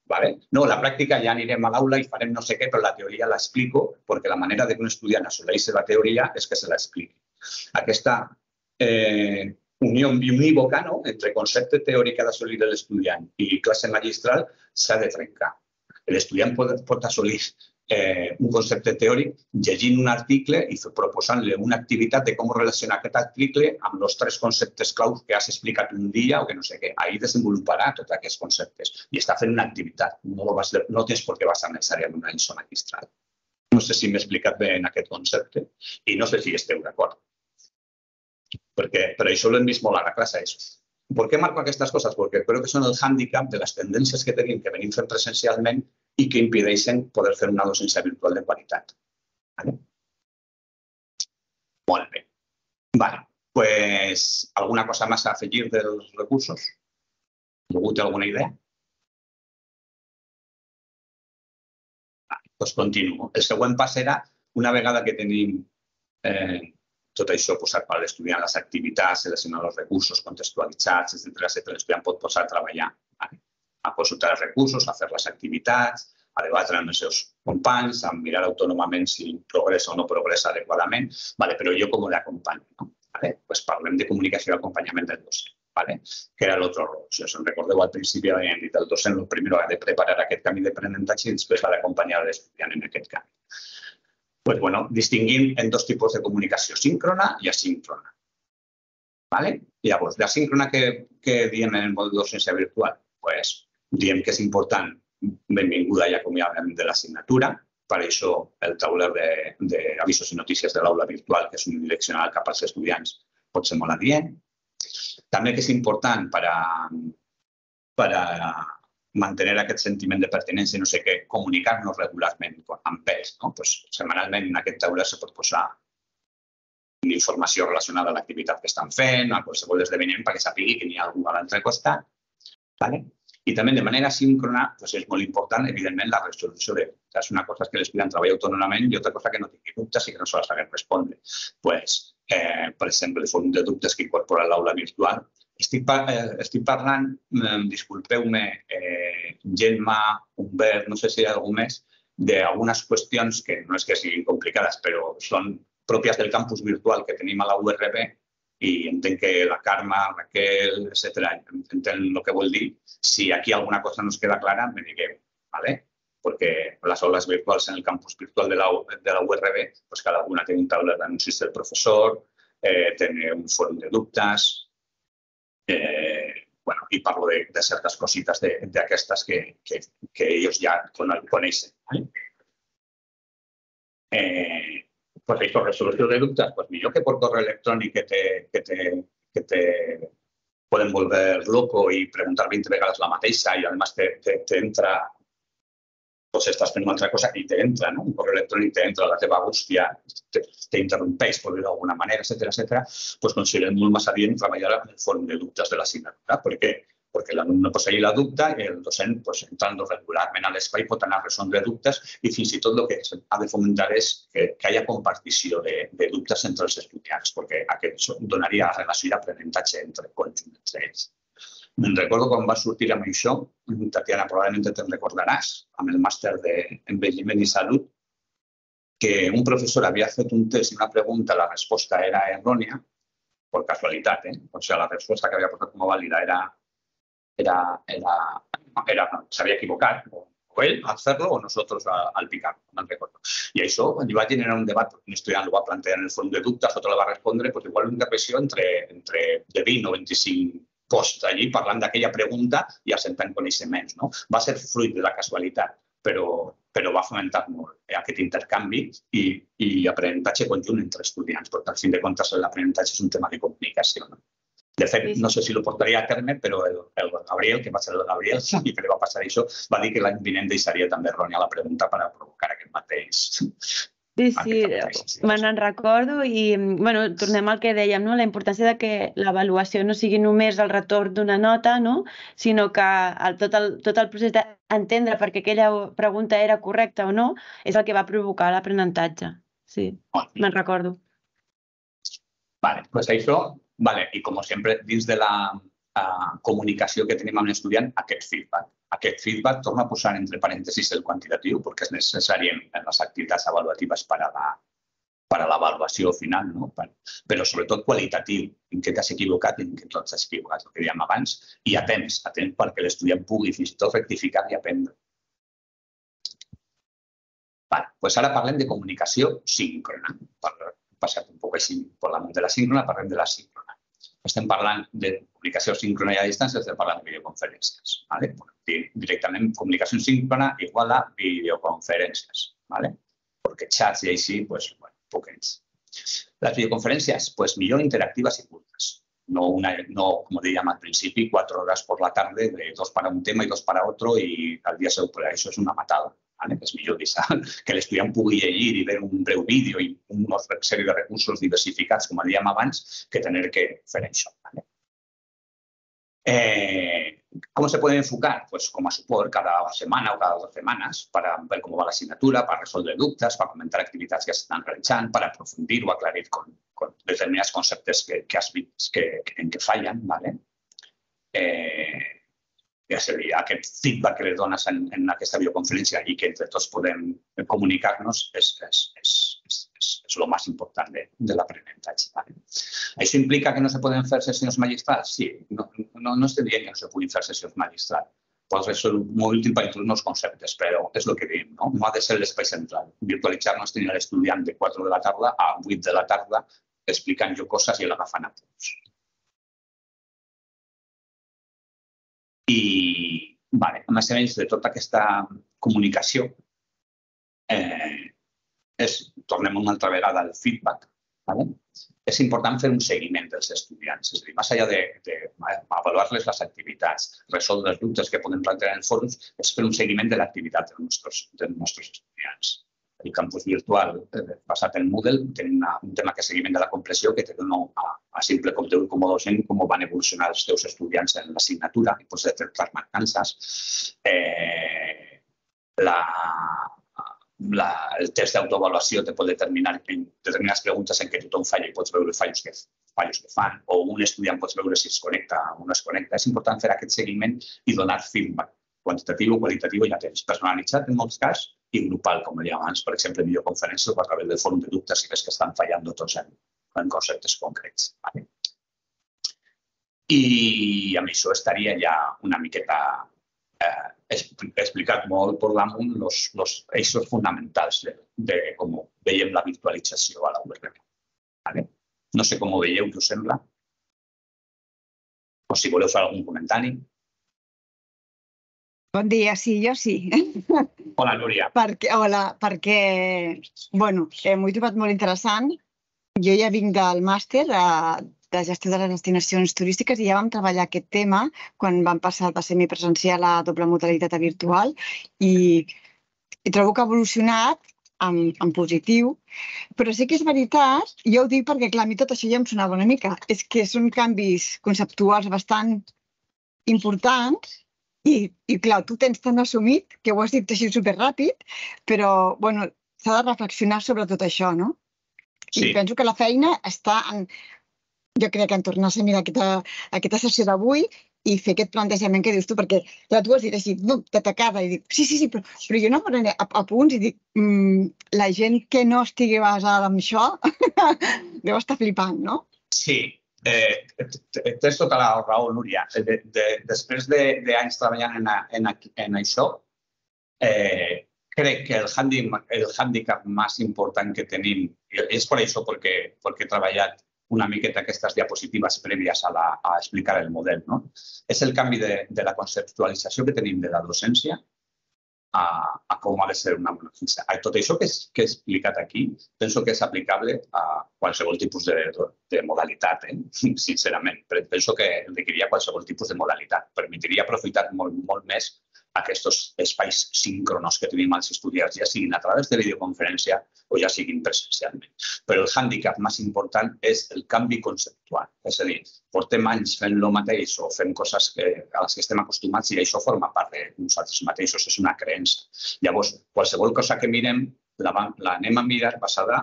¿Vale? No, la pràctica ja anirem a l'aula i farem no sé què, però la teoria l'explico perquè la manera de que un estudiant assoleixi la teoria és que se l'expliqui. Aquesta... Eh, unión biunívoca, ¿no?, entre concepte teòric que ha d'assolir l'estudiant i classe magistral s'ha de trencar. L'estudiant pot, pot assolir eh, un concepte teòric llegint un article i proposant-li una activitat de com relacionar aquest article amb els tres conceptes claus que has explicat un dia o que no sé què. Ahí desenvoluparà tots aquests conceptes i està fent una activitat. No, lo vas, no tens per què basar necessàriament en una lliçó magistral. No sé si m'he explicat bé en aquest concepte i no sé si esteu d'acord. Perquè, però això ho hem vist molt a la classe. Per què marco aquestes coses? Perquè crec que són el hàndicap de les tendències que tenim, que venim fent presencialment i que impedeixen poder fer una docència virtual de qualitat. ¿Vale? Molt bé. Vale, pues, alguna cosa més a afegir dels recursos? Algú té alguna idea? Vale, pues continuo. El següent pas serà, una vegada que tenim... Eh, tot això posar per l'estudiant les activitats, seleccionar els recursos contextualitzats, etcètera, etcètera. L'estudiant pot posar a treballar, ¿vale?, a consultar els recursos, a fer les activitats, a debatre amb els seus companys, a mirar autònomament si progressa o no progressa adequadament. ¿Vale? Però jo com l'acompanyo, ¿no? ¿Vale? Pues parlem de comunicació i acompanyament del docent, ¿vale?, que era l'altre rol. Si us en recordeu, al principi havíem dit el docent el primer ha de preparar aquest camí d'aprenentatge i després ha d'acompanyar l'estudiant en aquest camí. Pues bueno, distinguim en dos tipus de comunicació, síncrona i asíncrona. ¿Vale? Llavors, l'asíncrona que, que diem en el mode docència virtual, pues, diem que és important, benvinguda i acomiadament de l'assignatura. Per això el tauler d'avisos i notícies de l'aula virtual, que és un direccional cap als estudiants, pot ser molt adient. També que és important per a, per a mantenir aquest sentiment de pertinença i no sé què, comunicar-nos regularment amb pes, ¿no? Pues, setmanalment en aquest taula se pot posar informació relacionada a l'activitat que estan fent, a qualsevol esdeveniment, perquè sàpigui que n'hi ha algú a l'altre costat. ¿Vale? I també de manera síncrona, pues, és molt important, evidentment, la resolució de dubtes. Una cosa és que l'estudiant treballa autònomament i altra cosa que no tingui dubtes i que no se les haguem respondre. Pues, eh, per exemple, el fòrum de dubtes que incorpora l'aula virtual. Estic, par estic parlant, eh, disculpeu-me, eh, Gemma, Humbert, no sé si hi ha algú més, d'algunes qüestions que no és que siguin complicades, però són pròpies del campus virtual que tenim a la U R B i entenc que la Carme, Raquel, etcètera, entén el que vol dir. Si aquí alguna cosa no es queda clara, me digueu, ¿vale? Porque las aulas virtuals en el campus virtual de la, de la U R B, pues cada una tiene un tablero de anuncios del profesor, eh, tiene un fórum de dubtes. Eh, bueno, y parlo de, de ciertas cositas de, de aquestas que, que, que ellos ya conocen. ¿Vale? Eh, pues esto, resolución de dubtes, pues millor que por correo electrónico que te, que te, que te pueden volver loco y preguntar veinte veces la mateixa y además te, te, te entra, pues estás fent una altra cosa y te entra, ¿no? Un correo electrónico te entra, la teva angústia, te, te interrompeix, por dir-ho d'alguna manera, etcètera, etcètera, pues considerem molt més adient treballar en el fòrum de dubtes de l'assignatura. Per què? Perquè l'alumne pues, ahí la dubta i el docent, pues, entrant regularment a l'espai, pot anar a resoldre dubtes i fins i tot el que ha de fomentar és que, que hi hagi compartició de, de dubtes entre els estudiants, perquè aquest donaria relació d'aprenentatge entre conjunt entre ells. Me'n recordo quan va sortir amb això, Tatiana, probablement te'n recordaràs, amb el màster d'envelliment i salut, que un professor havia fet un test i una pregunta, la resposta era errònia, per casualitat, eh? O sigui, la resposta que havia posat com a vàlida era... era, era, era s'havia equivocat, o ell a fer-lo o nosaltres al picar, no recordo. I això, quan hi va generar un debat, un estudiant ho va plantejar en el fòrum de dubtes, l'altre la va respondre, doncs igual una intervenció entre de vint o vint-i-cinc costs allí, parlant d'aquella pregunta i assentant coneixements. Va ser fruit de la casualitat, però va fomentar molt aquest intercanvi i aprenentatge conjunt entre estudiants, perquè al fin de comptes l'aprenentatge és un tema de comunicació. De fet, no sé si ho portaria a terme, però el Gabriel, que va ser el Gabriel, i que li va passar això, va dir que l'any vinent deixaria també errònia la pregunta per provocar aquest mateix. Sí, sí, me n'en recordo i tornem al que dèiem, la importància que l'avaluació no sigui només el retorn d'una nota, sinó que tot el procés d'entendre perquè aquella pregunta era correcta o no és el que va provocar l'aprenentatge. Sí, me'n recordo. Vale, doncs això... I, com sempre, dins de la comunicació que tenim amb l'estudiant, aquest feedback. Aquest feedback torna a posar entre parèntesis el quantitatiu perquè és necessari en les activitats avaluatives per a l'avaluació final, però sobretot qualitatiu, en què t'has equivocat i en què tots t'has equivocat, el que dèiem abans, i a temps, a temps perquè l'estudiant pugui fins i tot rectificar i aprendre. Doncs ara parlem de comunicació síncrona. Passat un poc així per damunt de la síncrona, parlem de la síncrona. Estem parlant de comunicació síncrona i a distància, estem parlant de videoconferències. Directament, comunicació síncrona igual a videoconferències, perquè xats i així, doncs, poquets. Les videoconferències, doncs, millor interactives i curtes. No, com dèiem al principi, quatre hores per la tarda, dos per a un tema i dos per a altre, i el dia seu, això és una matada. És millor que l'estudiant pugui llegir i veure un breu vídeo i una sèrie de recursos diversificats, com dèiem abans, que haver de fer això. Com es poden enfocar? Com a suport, cada setmana o cada dues setmanes, per veure com va l'assignatura, per resoldre dubtes, per comentar activitats que s'estan realitzant, per aprofundir o aclarir determinats conceptes que has vist en què fallen. És a dir, aquest feedback que li dones en aquesta videoconferència i que entre tots podem comunicar-nos és el més important de l'aprenentatge. Això implica que no es poden fer sessions magistrals? Sí, no estem dient que no es puguin fer sessions magistrals. Pot ser molt útil per introduir nous conceptes, però és el que diem, no ha de ser l'espai central. Virtualitzar-nos tenint l'estudiant de quatre de la tarda a vuit de la tarda explicant jo coses i l'agafant a punts. I, a més a més, de tota aquesta comunicació, tornem una altra vegada al feedback, és important fer un seguiment dels estudiants. És a dir, més enllà d'avaluar-les les activitats, resoldre els dubtes que podem plantejar en fòrums, és fer un seguiment de l'activitat dels nostres estudiants. El campus virtual basat en Moodle té un tema que és seguiment de la comprensió que te dona a simple compte d'un com a docent com van evolucionar els teus estudiants en l'assignatura i pots detectar mancances. El test d'autoavaluació te pot determinar determinades preguntes en què tothom falla i pots veure fallos que fan o un estudiant pots veure si es connecta o no es connecta. És important fer aquest seguiment i donar feedback quantitatiu o qualitatiu i a temps personalitzat en molts casos i grupal, com deia abans, per exemple, videoconferències o a través del fòrum de dubtes si ves que estan fallant tots en conceptes concrets. I amb això estaria ja una miqueta explicat molt per damunt els eixos fonamentals de com veiem la virtualització a la U R B. No sé com ho veieu, què us sembla? O si voleu fer algun comentari. Bon dia, sí, jo sí. Hola, Núria. Hola, perquè, bueno, m'ho he trobat molt interessant. Jo ja vinc del màster de gestió de les destinacions turístiques i ja vam treballar aquest tema quan vam passar de semipresencial a doble modalitat a virtual i trobo que ha evolucionat en positiu, però sí que és veritat, jo ho dic perquè, clar, a mi tot això ja em sonava una mica, és que són canvis conceptuals bastant importants. I, clar, tu tens tan assumit que ho has dit així superràpid, però, bueno, s'ha de reflexionar sobre tot això, no? I penso que la feina està en... Jo crec que en tornar a ser, mira, aquesta sessió d'avui i fer aquest plantejament que dius tu, perquè tu has dit així, t'atacava, i dic, sí, sí, sí, però jo no prenaré a punts i dic, la gent que no estigui basada en això deu estar flipant, no? Sí, tens tota la raó, Núria. Després d'anys treballant en això, crec que el hàndicap més important que tenim, és per això perquè he treballat una miqueta aquestes diapositives prèvies a explicar el model, és el canvi de la conceptualització que tenim de la docència a com ha de ser una docència. Tot això que he explicat aquí penso que és aplicable a qualsevol tipus de modalitat, sincerament. Penso que requeriria qualsevol tipus de modalitat. Permetiria aprofitar molt més aquests espais síncronos que tenim als estudiants, ja siguin a través de videoconferència o ja siguin presencialment. Però el hàndicap més important és el canvi conceptual. És a dir, portem anys fent el mateix o fent coses a les que estem acostumats i això forma part de nosaltres mateixos, és una creença. Llavors, qualsevol cosa que mirem l'anem a mirar basada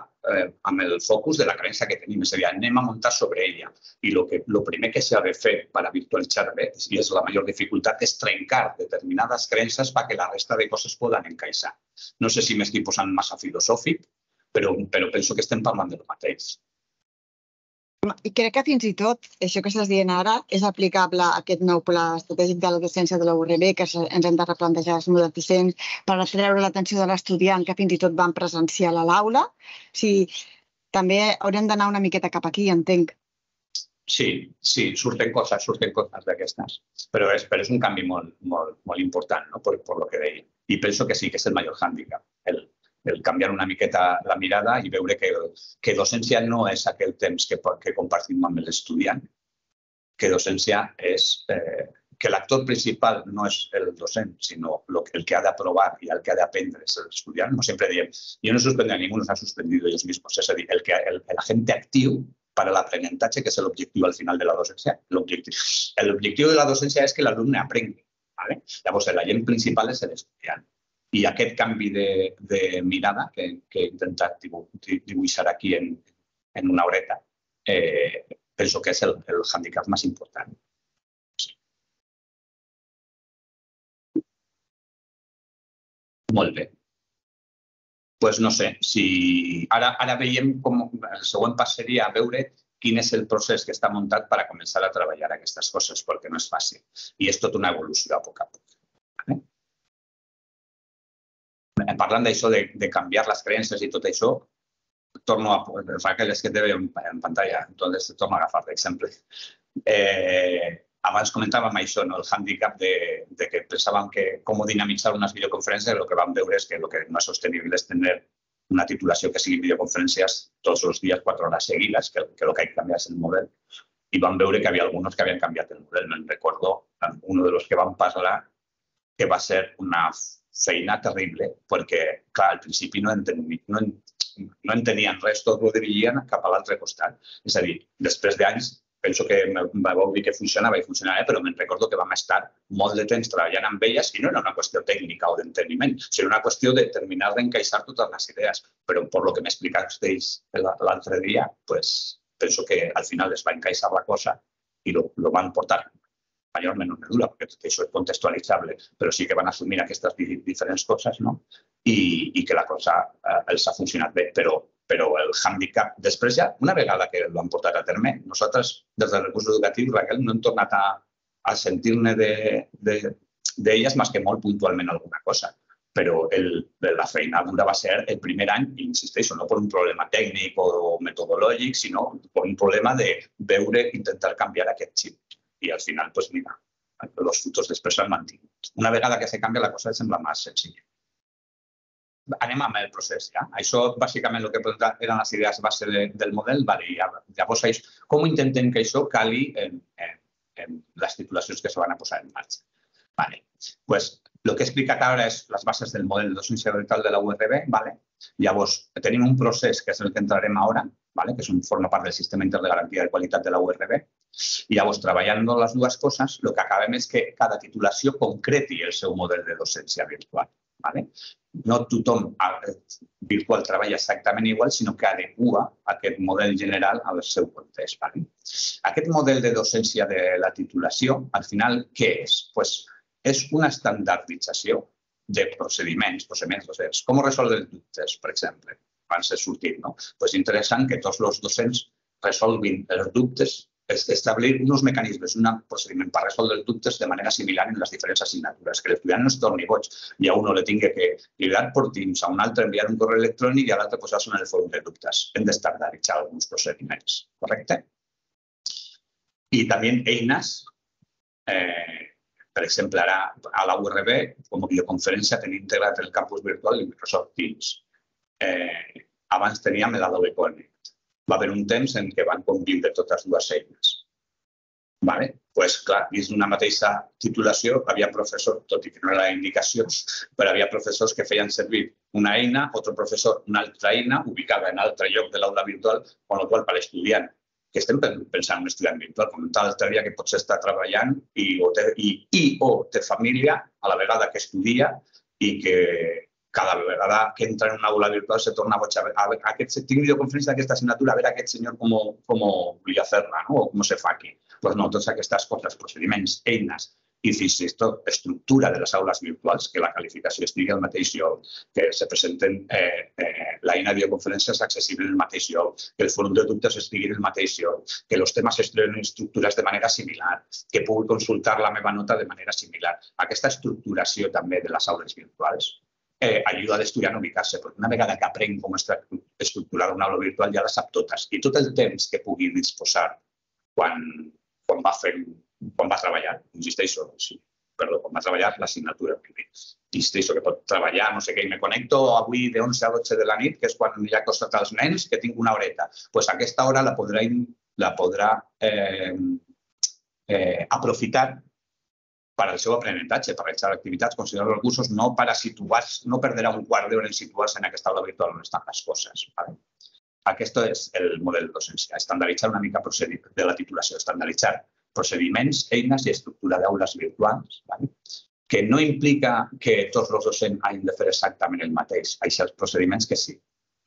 amb el focus de la creença que tenim. És a dir, anem a muntar sobre ella. I el primer que s'ha de fer per a virtualitzar bé, i és la major dificultat, és trencar determinades creences perquè la resta de coses poden encaixar. No sé si m'estic posant massa filosòfic, però penso que estem parlant del mateix. I crec que fins i tot això que estàs dient ara és aplicable a aquest nou pla estratègic de la docència de la U R B, que ens hem de replantejar els models docents per atreure l'atenció de l'estudiant que fins i tot van presenciar a l'aula. O sigui, també haurem d'anar una miqueta cap aquí, entenc. Sí, sí, surten coses, surten coses d'aquestes, però és un canvi molt important, per el que deia. I penso que sí, que és el major hàndicap, el el canviar una miqueta la mirada i veure que docència no és aquell temps que compartim amb l'estudiant, que docència és que l'actor principal no és el docent, sinó el que ha d'aprovar i el que ha d'aprendre és l'estudiant. Sempre diem, jo no suspendré a ningú, nos han suspendido ellos mismos. És a dir, l'agent actiu per a l'aprenentatge, que és l'objectiu al final de la docència. L'objectiu de la docència és que l'alumne aprengui. Llavors, l'agent principal és l'estudiant. I aquest canvi de mirada que he intentat dibuixar aquí en una horeta, penso que és el hàndicap més important. Molt bé. Doncs no sé, ara veiem com el següent pas seria veure quin és el procés que està muntat per començar a treballar aquestes coses, perquè no és fàcil. I és tota una evolució a poc a poc. Parlant d'això, de canviar les creences i tot això, torno a... Raquel, és que té en pantalla, entonces torno a agafar d'exemple. Abans comentàvem això, el hàndicap de que pensàvem que com dinamitzar unes videoconferències, el que vam veure és que el que no és sostenible és tenir una titulació que sigui videoconferències tots els dies, quatre hores seguides, que el que hay que canviar és el model. I vam veure que hi havia alguns que havien canviat el model. Me'n recordo, un dels que vam parlar, que va ser una feina terrible, perquè, clar, al principi no entenien res, tot ho dirigien cap a l'altre costat. És a dir, després d'anys, penso que vau dir que funcionava i funcionava, però me'n recordo que vam estar molt de temps treballant amb elles i no era una qüestió tècnica o d'enteniment, sinó una qüestió de terminar d'encaixar totes les idees. Però, per lo que m'explicasteis l'altre dia, penso que al final es va encaixar la cosa i ho van portar. Major menys medula, perquè tot això és contextualitzable, però sí que van assumir aquestes diferents coses i que la cosa els ha funcionat bé. Però el hàndicap, després ja, una vegada que l'han portat a terme, nosaltres, des de Recursos Educatius, Raquel, no hem tornat a sentir-ne d'elles més que molt puntualment alguna cosa. Però la feina dura va ser el primer any, insisteixo, no per un problema tècnic o metodològic, sinó per un problema de veure, intentar canviar aquest xip. I al final, doncs mira, els frutos després s'han mantingut. Una vegada que se canvia la cosa sembla més senzilla. Anem amb el procés, ja. Això, bàsicament, el que eren les idees base del model. Llavors, com intentem que això cali en les titulacions que se van a posar en marxa? Doncs el que he explicat ara és les bases del model de docència virtual de la U R B. Llavors, tenim un procés, que és el que entrarem ara, que forma part del Sistema Intern de Garantia de Qualitat de la U R B. I llavors, treballant les dues coses, el que acabem és que cada titulació concreti el seu model de docència virtual. No tothom virtual treballa exactament igual, sinó que adequa aquest model general al seu context. Aquest model de docència de la titulació, al final, què és? És una estandardització de procediments, procediments docents. Com resoldre dubtes, per exemple, abans de sortir? És interessant que tots els docents resolguin els dubtes, establir uns mecanismes, un procediment per resoldre els dubtes de manera similar en les diferents assignatures, que l'estudiant no es torni boig i a un li hagi de cridar per Teams, a un altre enviar un correu electrònic i a l'altre posar-se en el fòrum de dubtes. Hem d'estandarditzar alguns procediments, correcte? I també eines, per exemple, ara a la U R B, com a videoconferència, tenim integrat el campus virtual i Microsoft Teams. Abans teníem l'Adobe Connect. Va haver un temps en què van conviure totes dues eines. Doncs, clar, dins d'una mateixa titulació hi havia professors, tot i que no eren indicacions, però hi havia professors que feien servir una eina, altre professor una altra eina, ubicada en altre lloc de l'aula virtual, amb la qual per l'estudiant, que estem pensant en un estudiant virtual, comentava l'altre dia que potser està treballant i o té família a la vegada que estudia i que cada vegada que entra en una aula virtual se torna boig. Tinc videoconferència d'aquesta assignatura, a veure aquest senyor com volia fer-la o com se fa aquí. Doncs no, totes aquestes coses, procediments, eines i fins i tot estructura de les aules virtuals, que la qualificació estigui al mateix lloc, que se presenten l'eina de videoconferència és accessible en el mateix lloc, que el fòrum de dubtes estigui en el mateix lloc, que els temes es treuen estructurats de manera similar, que pugui consultar la meva nota de manera similar. Aquesta estructuració també de les aules virtuals ajuda l'estudiant a ubicar-se, perquè una vegada que aprèn com estructurar una aula virtual ja les sap totes i tot el temps que pugui disposar quan va fer-ho, quan va treballar, insisteixo, perdó, quan va treballar l'assignatura. Insisteixo que pot treballar, no sé què, i me connecto avui de onze a dotze de la nit, que és quan hi ha costat als nens, que tinc una horeta. Doncs aquesta hora la podrà aprofitar per al seu aprenentatge, per realitzar activitats, considerar els recursos, no perdrà un quart d'hora en situar-se en aquesta aula virtual on estan les coses. Aquest és el model de docència, estandarditzar una mica de la titulació, estandarditzar procediments, eines i estructura d'aules virtuals, que no implica que tots els docents hagin de fer exactament el mateix. Hi ha procediments que sí,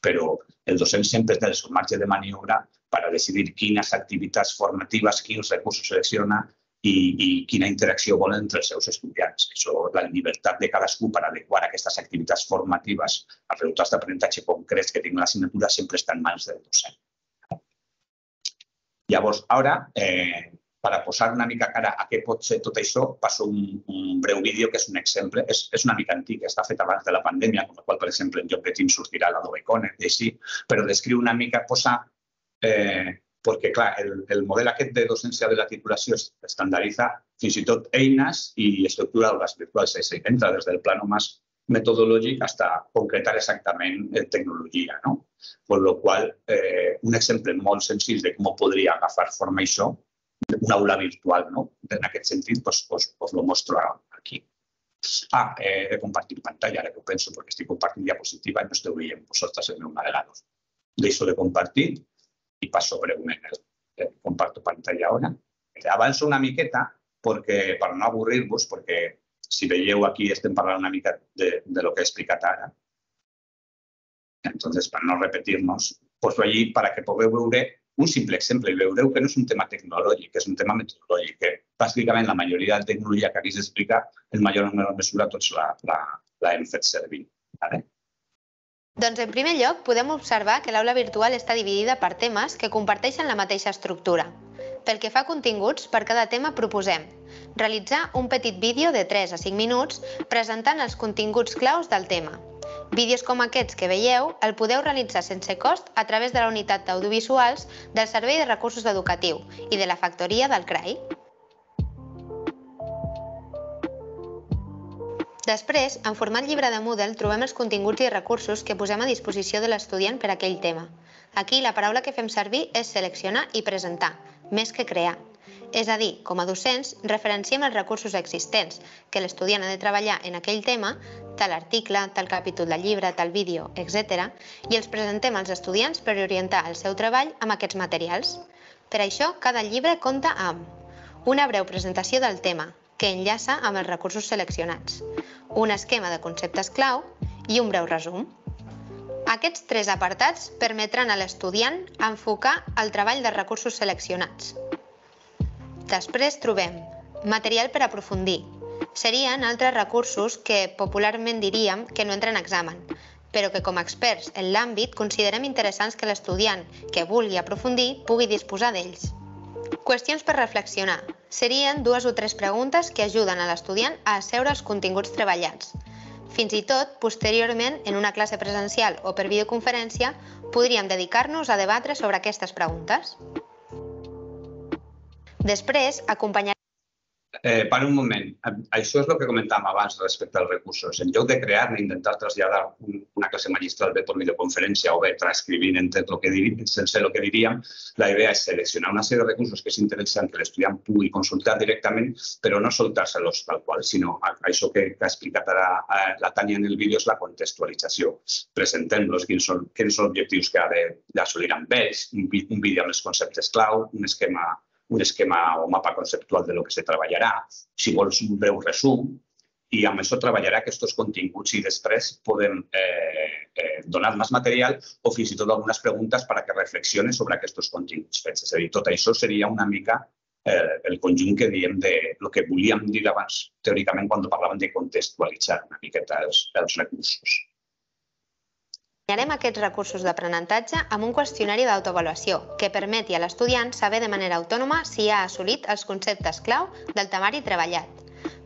però el docent sempre té el seu marge de maniobra per decidir quines activitats formatives, quins recursos selecciona i quina interacció vol entre els seus estudiants. La llibertat de cadascú per adequar aquestes activitats formatives als resultats d'aprenentatge concrets que tingui l'assignatura sempre està en mans del docent. Llavors, ara, per a posar una mica cara a què pot ser tot això, passo un breu vídeo que és un exemple. És una mica antic, està fet abans de la pandèmia, amb la qual, per exemple, en lloc de Teams sortirà l'Adobe Connect i així, però descriu una mica, posa... Perquè, clar, el model aquest de docència de la titulació estandaritza fins i tot eines i estructura d'aules virtuals. Entra des del plànol més metodològic fins a concretar exactament tecnologia. Per la qual cosa, un exemple molt senzill de com podria agafar forma això, una aula virtual, en aquest sentit, us ho mostro aquí. Ah, he de compartir pantalla, ara que ho penso, perquè estic compartint diapositiva i no esteu veient vosaltres en una de l'altra. Deixo de compartir. I passo breument, comparto pantalla ara. Avanço una miqueta per no avorrir-vos, perquè si veieu aquí estem parlant una mica de lo que he explicat ara. Entonces, per no repetir-nos, poso allí perquè pugueu veure un simple exemple i veureu que no és un tema tecnològic, és un tema metodològic, que bàsicament la majoria de la tecnologia que aquí s'explica en major o menor mesura tots l'hem fet servir. Doncs, en primer lloc, podem observar que l'aula virtual està dividida per temes que comparteixen la mateixa estructura. Pel que fa a continguts, per cada tema proposem realitzar un petit vídeo de tres a cinc minuts presentant els continguts claus del tema. Vídeos com aquests que veieu el podeu realitzar sense cost a través de la unitat d'audiovisuals del Servei de Recursos Educatiu i de la factoria del C R A I. Després, en format llibre de Moodle, trobem els continguts i recursos que posem a disposició de l'estudiant per a aquell tema. Aquí, la paraula que fem servir és seleccionar i presentar, més que crear. És a dir, com a docents, referenciem els recursos existents que l'estudiant ha de treballar en aquell tema, tal article, tal capítol de llibre, tal vídeo, etcètera, i els presentem als estudiants per orientar el seu treball amb aquests materials. Per això, cada llibre compta amb una breu presentació del tema, que enllaça amb els recursos seleccionats. un esquema de conceptes clau i un breu resum. Aquests tres apartats permetran a l'estudiant enfocar el treball de recursos seleccionats. Després trobem material per aprofundir. Serien altres recursos que popularment diríem que no entren a examen, però que com a experts en l'àmbit considerem interessants que l'estudiant que vulgui aprofundir pugui disposar d'ells. Qüestions per reflexionar. Serien dues o tres preguntes que ajuden a l'estudiant a asseure els continguts treballats. Fins i tot, posteriorment, en una classe presencial o per videoconferència, podríem dedicar-nos a debatre sobre aquestes preguntes. Després, acompanyar... Eh, para un moment. Això és el que comentàvem abans respecte als recursos. En lloc de crear-ne, intentar traslladar un, una clase magistral de por videoconferencia o de transcribir entre lo que dirían, sense lo que dirían, la idea es seleccionar una serie de recursos que es interesante que el estudiant pugui consultar directament, però no soltárselos tal qual, sinó això que, que ha explicat ara a, la Tània en el vídeo és la contextualització. Presentem-los quins són els objectius que ha d'assolir amb ells, un, un vídeo amb els conceptes clau, un esquema un esquema o mapa conceptual de lo que se treballarà, si vols un breu resum, i amb això treballarà aquests continguts i després podem eh, eh, donar més material o fins i tot algunes preguntes per a que reflexioni sobre aquests continguts fets. És a dir, tot això seria una mica eh, el conjunt que diem de lo que volíem dir abans teòricament quan parlàvem de contextualitzar una miqueta els, els recursos. Ensenyarem aquests recursos d'aprenentatge amb un qüestionari d'autoavaluació que permeti a l'estudiant saber de manera autònoma si ha assolit els conceptes clau del temari treballat.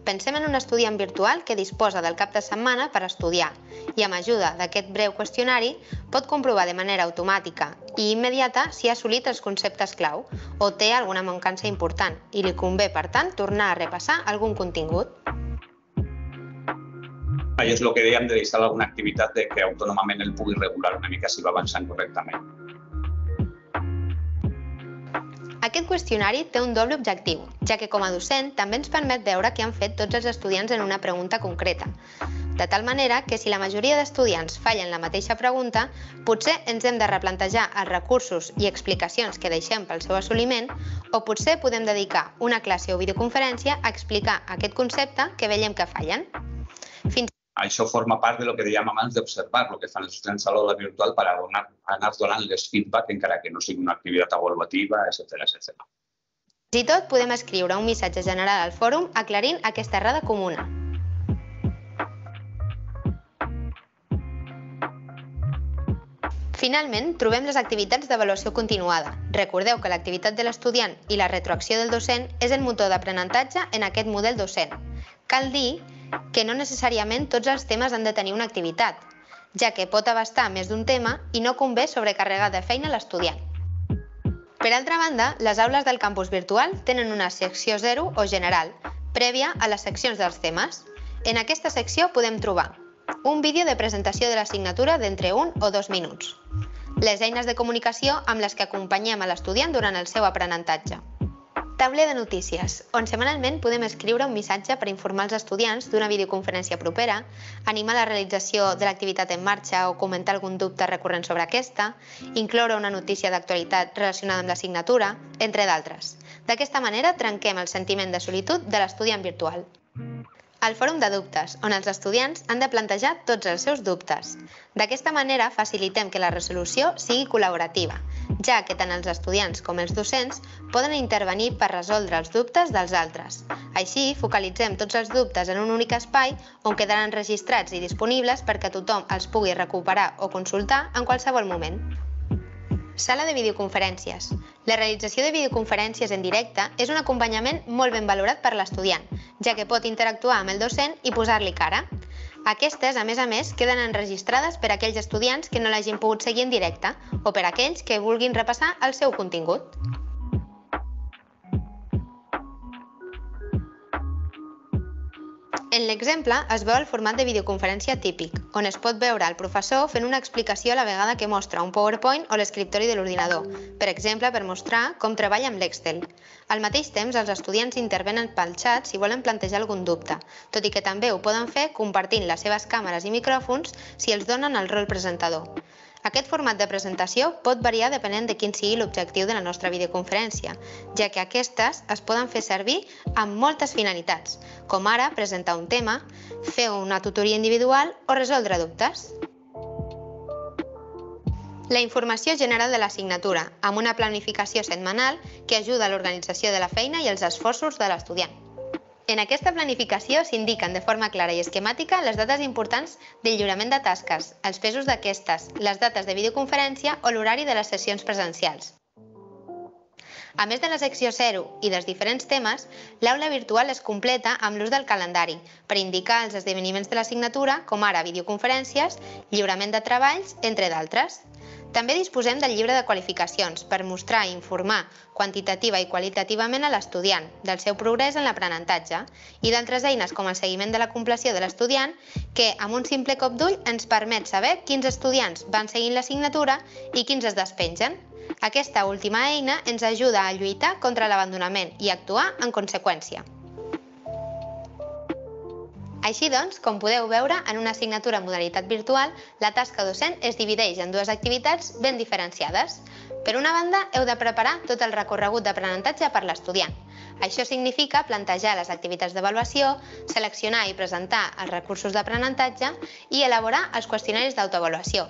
Pensem en un estudiant virtual que disposa del cap de setmana per estudiar i, amb ajuda d'aquest breu qüestionari, pot comprovar de manera automàtica i immediata si ha assolit els conceptes clau o té alguna mancança important i li convé, per tant, tornar a repassar algun contingut. Ahí és el que dèiem de deixar alguna activitat de que autònomament el pugui regular una mica si va avançant correctament. Aquest qüestionari té un doble objectiu, ja que com a docent també ens permet veure què han fet tots els estudiants en una pregunta concreta. De tal manera que si la majoria d'estudiants fallen la mateixa pregunta, potser ens hem de replantejar els recursos i explicacions que deixem pel seu assoliment o potser podem dedicar una classe o videoconferència a explicar aquest concepte que veiem que fallen. Fins Això forma part de lo que dèiem abans d'observar, el que fan els estudiants a l'aula virtual per anar donant-les feedback encara que no sigui una activitat avaluativa, etcètera, etcètera. Fins i tot podem escriure un missatge general al fòrum aclarint aquesta errada comuna. Finalment, trobem les activitats d'avaluació continuada. Recordeu que l'activitat de l'estudiant i la retroacció del docent és el motor d'aprenentatge en aquest model docent. Cal dir que no necessàriament tots els temes han de tenir una activitat, ja que pot abastar més d'un tema i no convé sobrecarregar de feina l'estudiant. Per altra banda, les aules del campus virtual tenen una secció zero o general, prèvia a les seccions dels temes. En aquesta secció podem trobar un vídeo de presentació de l'assignatura d'entre un o dos minuts. Les eines de comunicació amb les que acompanyem a l'estudiant durant el seu aprenentatge. Tauler de notícies, on setmanalment podem escriure un missatge per informar els estudiants d'una videoconferència propera, animar la realització de l'activitat en marxa o comentar algun dubte recurrent sobre aquesta, incloure una notícia d'actualitat relacionada amb l'assignatura, entre d'altres. D'aquesta manera trenquem el sentiment de solitud de l'estudiant virtual. El fòrum de dubtes, on els estudiants han de plantejar tots els seus dubtes. D'aquesta manera facilitem que la resolució sigui col·laborativa, ja que tant els estudiants com els docents poden intervenir per resoldre els dubtes dels altres. Així, focalitzem tots els dubtes en un únic espai on quedaran registrats i disponibles perquè tothom els pugui recuperar o consultar en qualsevol moment. Sala de videoconferències. La realització de videoconferències en directe és un acompanyament molt ben valorat per l'estudiant, ja que pot interactuar amb el docent i posar-li cara. Aquestes, a més a més, queden enregistrades per a aquells estudiants que no l'hagin pogut seguir en directe o per a aquells que vulguin repassar el seu contingut. En l'exemple es veu el format de videoconferència típic, on es pot veure el professor fent una explicació a la vegada que mostra un PowerPoint o l'escriptori de l'ordinador, per exemple, per mostrar com treballa amb l'Excel. Al mateix temps, els estudiants intervenen pel xat si volen plantejar algun dubte, tot i que també ho poden fer compartint les seves càmeres i micròfons si els donen el rol presentador. Aquest format de presentació pot variar depenent de quin sigui l'objectiu de la nostra videoconferència, ja que aquestes es poden fer servir amb moltes finalitats, com ara presentar un tema, fer una tutoria individual o resoldre dubtes. La informació general de l'assignatura, amb una planificació setmanal que ajuda a l'organització de la feina i els esforços de l'estudiant. En aquesta planificació s'indiquen de forma clara i esquemàtica les dates importants del lliurament de tasques, els pesos d'aquestes, les dates de videoconferència o l'horari de les sessions presencials. A més de la secció zero i dels diferents temes, l'aula virtual es completa amb l'ús del calendari per indicar els esdeveniments de l'assignatura, com ara videoconferències, lliurament de treballs, entre d'altres. També disposem del llibre de qualificacions per mostrar i informar quantitativa i qualitativament a l'estudiant del seu progrés en l'aprenentatge i d'altres eines com el seguiment de la compleció de l'estudiant que, amb un simple cop d'ull, ens permet saber quins estudiants van seguint l'assignatura i quins es despengen. Aquesta última eina ens ajuda a lluitar contra l'abandonament i actuar en conseqüència. Així doncs, com podeu veure, en una assignatura en modalitat virtual, la tasca docent es divideix en dues activitats ben diferenciades. Per una banda, heu de preparar tot el recorregut d'aprenentatge per l'estudiant. Això significa plantejar les activitats d'avaluació, seleccionar i presentar els recursos d'aprenentatge i elaborar els qüestionaris d'autoavaluació.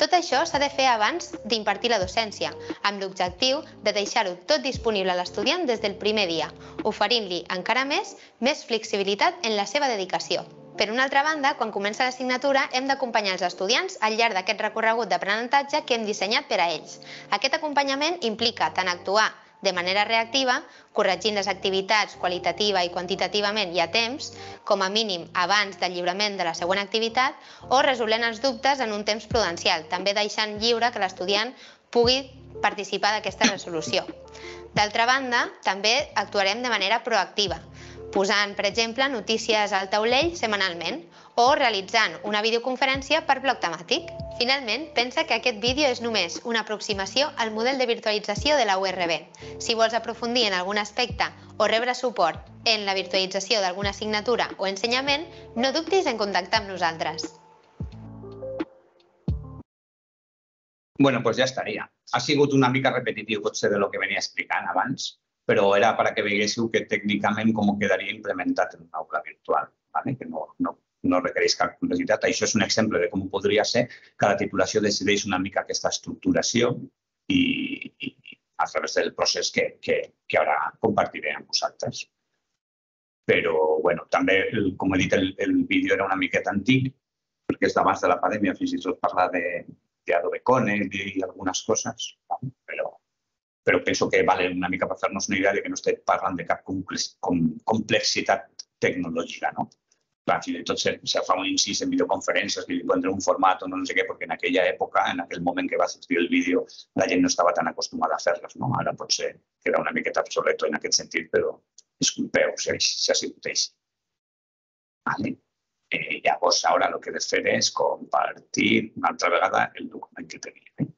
Tot això s'ha de fer abans d'impartir la docència, amb l'objectiu de deixar-ho tot disponible a l'estudiant des del primer dia, oferint-li encara més més flexibilitat en la seva dedicació. Per una altra banda, quan comença l'assignatura hem d'acompanyar els estudiants al llarg d'aquest recorregut d'aprenentatge que hem dissenyat per a ells. Aquest acompanyament implica tant actuar de manera reactiva, corregint les activitats qualitativa i quantitativament i a temps, com a mínim abans del lliurament de la següent activitat, o resolent els dubtes en un temps prudencial, també deixant lliure que l'estudiant pugui participar d'aquesta resolució. D'altra banda, també actuarem de manera proactiva, posant, per exemple, notícies al taulell setmanalment o realitzant una videoconferència per bloc temàtic. Finalment, pensa que aquest vídeo és només una aproximació al model de virtualització de la U R B. Si vols aprofundir en algun aspecte o rebre suport en la virtualització d'alguna assignatura o ensenyament, no dubtis en contactar amb nosaltres. Bueno, pues ja estaria. Ha sigut una mica repetitiu, potser, de lo que venia explicant abans, però era para que veguéssiu que tècnicament com quedaria implementat en una aula virtual, ¿vale? Que no... no. no requereix cap complexitat. Això és un exemple de com podria ser que la titulació decideix una mica aquesta estructuració i, i a través del procés que, que, que ara compartiré amb vosaltres. Però, bueno, també, com he dit, el, el vídeo era una miqueta antic, perquè és d'abans de la pandèmia, fins i tot parla d'Adobe Cone i algunes coses, però, però penso que val una mica per fer-nos una idea de que no estem parlant de cap complexitat tecnològica, no? Clar, fins i tot se, se fa un incís en videoconferències, que encuentren un format o no sé què, perquè en aquella època, en aquell moment que va sortir el vídeo, la gent no estava tan acostumada a fer-les, no? Ara potser queda una miqueta obsoleto en aquest sentit, però disculpeu si, si ha sigut així. Vale. Eh, llavors, ara el que he de fer és compartir una altra vegada el document que tenia. Eh?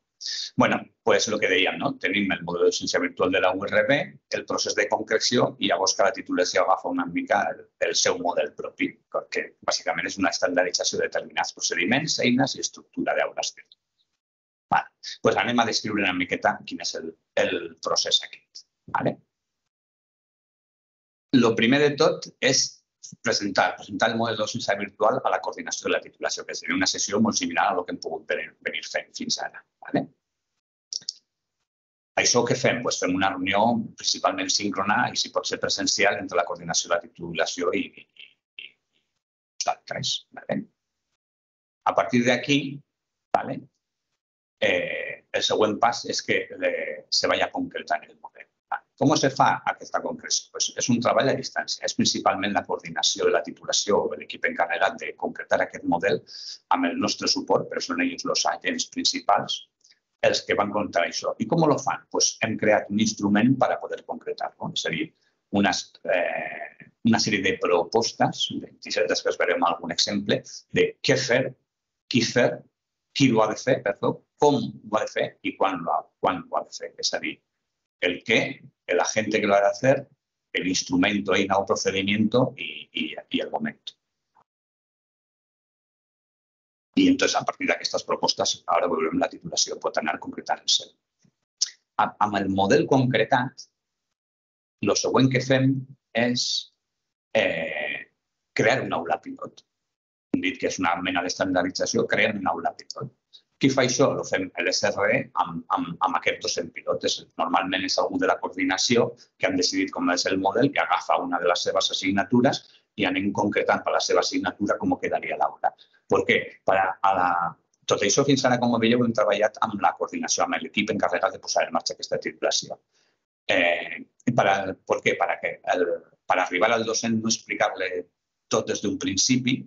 Bueno, pues el que dèiem, no? Tenim el model de docència virtual de la U R B, el procés de concreció i llavors que la titulació agafa una mica el seu model propi, que bàsicament és una estandardització de determinats procediments, eines i estructura d'aules. Vale. Pues anem a descriure una miqueta quin és el, el procés aquest. Vale. Lo primer de tot és presentar, presentar el model de docència virtual a la coordinació de la titulació, que seria una sessió molt similar a la que hem pogut venir fent fins ara. Vale? Això què fem? Pues fem una reunió principalment síncrona i si pot ser presencial entre la coordinació de la titulació i nosaltres. Vale? A partir d'aquí, vale? eh, el següent pas és que eh, se vaya concretant el model. Com se fa aquesta concreció? Pues és un treball a distància. És principalment la coordinació de la titulació o l'equip encarregat de concretar aquest model amb el nostre suport, però són ells els agents principals els que van contar això. I com ho fan? Pues hem creat un instrument per poder concretar-lo. És a dir, unes, eh, una sèrie de propostes, després veurem algun exemple, de què fer, qui fer, qui ho ha de fer, perdó, com ho ha de fer i quan ho ha, quan ho ha de fer. És a dir, el qué, el agente que lo ha de hacer, el instrumento, el procedimiento y, y, y el momento. I, entonces, a partir d'aquestes propostes, ara veurem la titulació, pot anar concretant-se. Amb el model concretat, el següent que fem és crear una aula pilot. Hem dit que és una mena d'estandardització, crear una aula pilot. Qui fa això? Ho fem a l'S R E amb aquest docent pilot. Normalment és algú de la coordinació que han decidit com és el model, que agafa una de les seves assignatures i anem concretant per la seva assignatura com quedaria l'aula. Per què? Tot això fins ara, com veieu, hem treballat amb la coordinació, amb l'equip encarregat de posar en marxa aquesta titulació. Per què? Per arribar al docent no explicar-li tot des d'un principi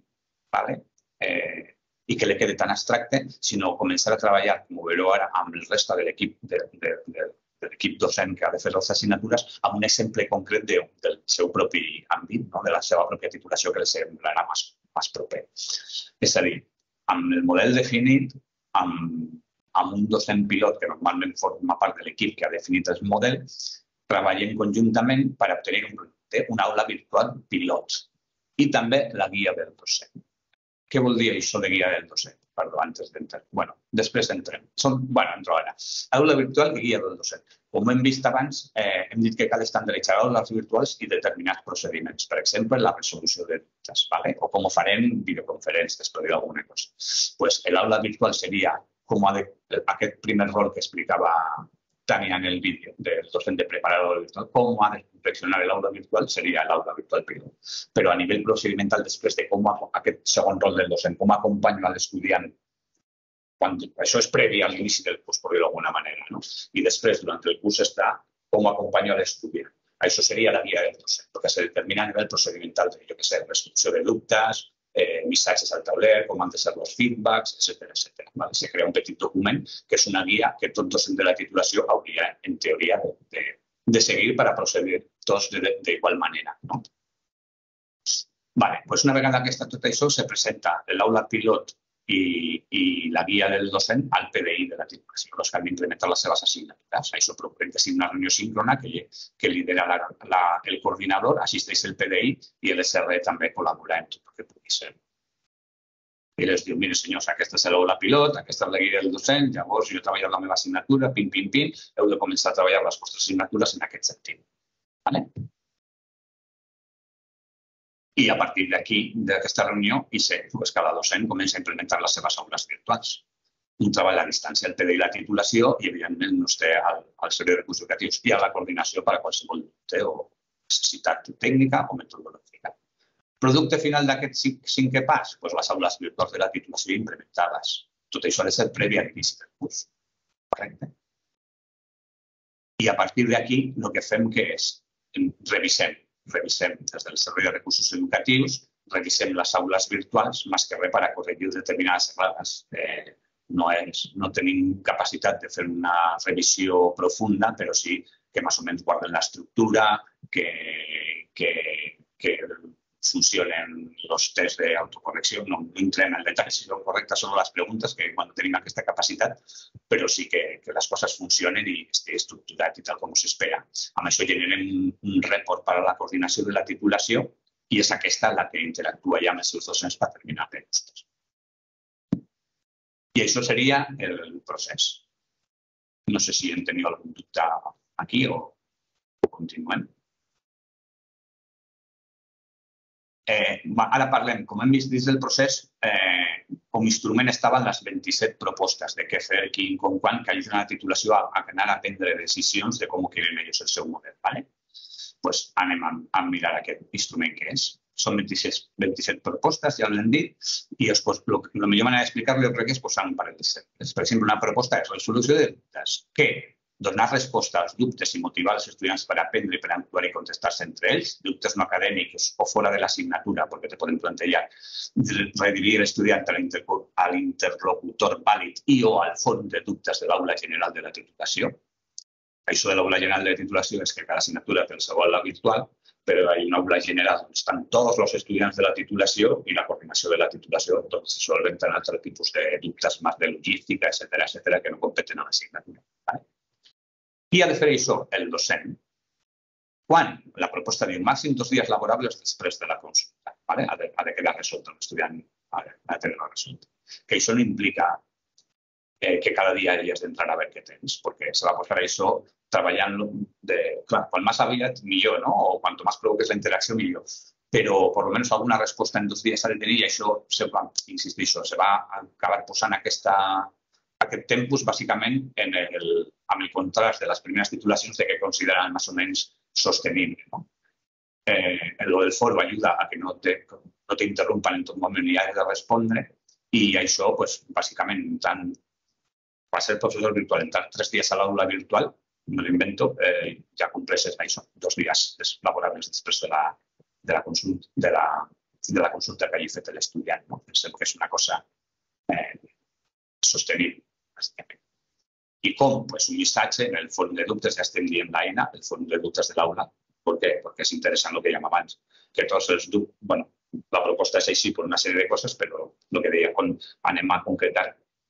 i que li quedi tan abstracte, sinó començar a treballar, com ho veureu ara, amb el resta de l'equip docent que ha de fer les assignatures, amb un exemple concret del seu propi àmbit, de la seva pròpia titulació que li semblarà més proper. És a dir, amb el model definit, amb un docent pilot que normalment forma part de l'equip que ha definit el model, treballem conjuntament per obtenir una aula virtual pilot i també la guia del docent. Què vol dir això de guia del docent? Perdó, antes d'entrar. Bé, després entrem. Bé, entro ara. Aula virtual i guia del docent. Com hem vist abans, hem dit que cal estandarditzar aules virtuals i determinats procediments. Per exemple, la resolució de dubtes, o com ho farem en videoconferències, per dir alguna cosa. Doncs l'aula virtual seria com aquest primer rol que explicava Tania en el vídeo del docent de preparar l'aula virtual, com ha de confeccionar l'aula virtual seria l'aula virtual pilot. Però a nivell procedimental, després de com aquest segon rol del docent, com acompanyo a l'estudiant, això és previ a l'inici del curs, per dir-ho d'alguna manera, i després, durant el curs, està com acompanyo a l'estudiant. Això seria la guia del docent, perquè se determina a nivell procedimental, jo què sé, resolució de dubtes, missatges al tauler, com han de ser els feedbacks, etcètera. Se crea un petit document que és una guia que tot docent de la titulació hauria, en teoria, de seguir per procedir tots d'igual manera. Una vegada que està tot això, se presenta l'aula pilot i la guia del docent al P D I de la titulació, els que han d'implementar les seves assignatures. Això procurem de ser una reunió síncrona que lidera el coordinador, assisteix el P D I i l'S R E també col·labora en tot el que pugui ser. I els diu, mira senyors, aquesta és l'aula pilot, aquesta és la guia del docent, llavors jo treballo amb la meva assignatura, pim, pim, pim, heu de començar a treballar les vostres assignatures en aquest sentit. D'acord? I a partir d'aquí, d'aquesta reunió, cada docent comença a implementar les seves aules virtuals. Un treball a distància, el P D I i la titulació, i evidentment no té al Servei de Recursos Educatius i a la coordinació per a qualsevol necessitat tècnica o metodològica. Producte final d'aquest cinquè pas, les aules virtuals de la titulació implementades. Tot això ha de ser previ a l'inici del curs. Correcte? I a partir d'aquí, el que fem és revisem. Revisem des del Servei de Recursos Educatius, revisem les aules virtuals, més que res per a corregir determinades errades. No tenim capacitat de fer una revisió profunda, però sí que més o menys guarden l'estructura, que funcionen els tests d'autocorrecció. No entrem en detall si són correctes o no les preguntes, que quan tenim aquesta capacitat, però sí que les coses funcionen i estigui estructurat i tal com s'espera. Amb això generem un report per a la coordinació de la titulació i és aquesta la que interactua ja amb els seus docents per terminar aquests. I això seria el procés. No sé si en teniu algun dubte aquí o continuem. Ara parlem, com hem vist dins del procés, com a instrument estaven les vint-i-set propostes de què fer, quin, com, quan, que ajuden a la titulació a anar a prendre decisions de com quieren ells el seu model. Doncs anem a mirar aquest instrument que és. Són vint-i-set propostes, ja ho hem dit, i la millor manera d'explicar-ho jo crec que és posar un parell d'exemples. Per exemple, una proposta és resolució de dubtes. Què? Donar resposta als dubtes i motivar els estudiants per aprendre, per actuar i contestar-se entre ells, dubtes no acadèmics o fora de l'assignatura, perquè te poden plantejar redirigir l'estudiant a l'interlocutor vàlid i o al fons de dubtes de l'aula general de la titulació. Això de l'aula general de la titulació és que cada assignatura té el seu aula virtual, però hi ha una aula general on estan tots els estudiants de la titulació i la coordinació de la titulació on se solventen altres tipus de dubtes més de logística, etcètera, que no competen a l'assignatura. Qui ha de fer això? El docent. Quan? La proposta diu màxim dos dies laborables després de la consulta. Ha de quedar resolt l'estudiant a tener el resultado. Que això no implica eh, que cada dia hi has d'entrar a veure què tens, perquè se va posar això treballant-lo de... Clar, quan més aviat, millor, no? O quan més provoques la interacció, millor. Però, per almenys, alguna resposta en dos dies ha de tenir i això, se va, insisteixo, se va acabar posant aquesta... Aquest tempus, bàsicament, en el, amb el contrast de les primeres titulacions de què consideren més o menys sostenible. No? Eh, el del foro ajuda a que no t'interrompen no en tot moment i hagi de respondre i això, pues, bàsicament, tant per ser professor virtual, entrar tres dies a l'aula virtual, me l'invento, eh, ja compreses això, dos dies laborables després de la, de la, consulta, de la, de la consulta que hagi fet l'estudiant. No? Pensem que és una cosa eh, sostenible. I com? Pues un missatge en el fòrum de dubtes, ja estem dient l'eina, el fòrum de dubtes de l'aula. Per què? Perquè és interessant el que dèiem abans. Que tots els dubtes... Bueno, la proposta és així per una sèrie de coses, però el que deia, anem a concretar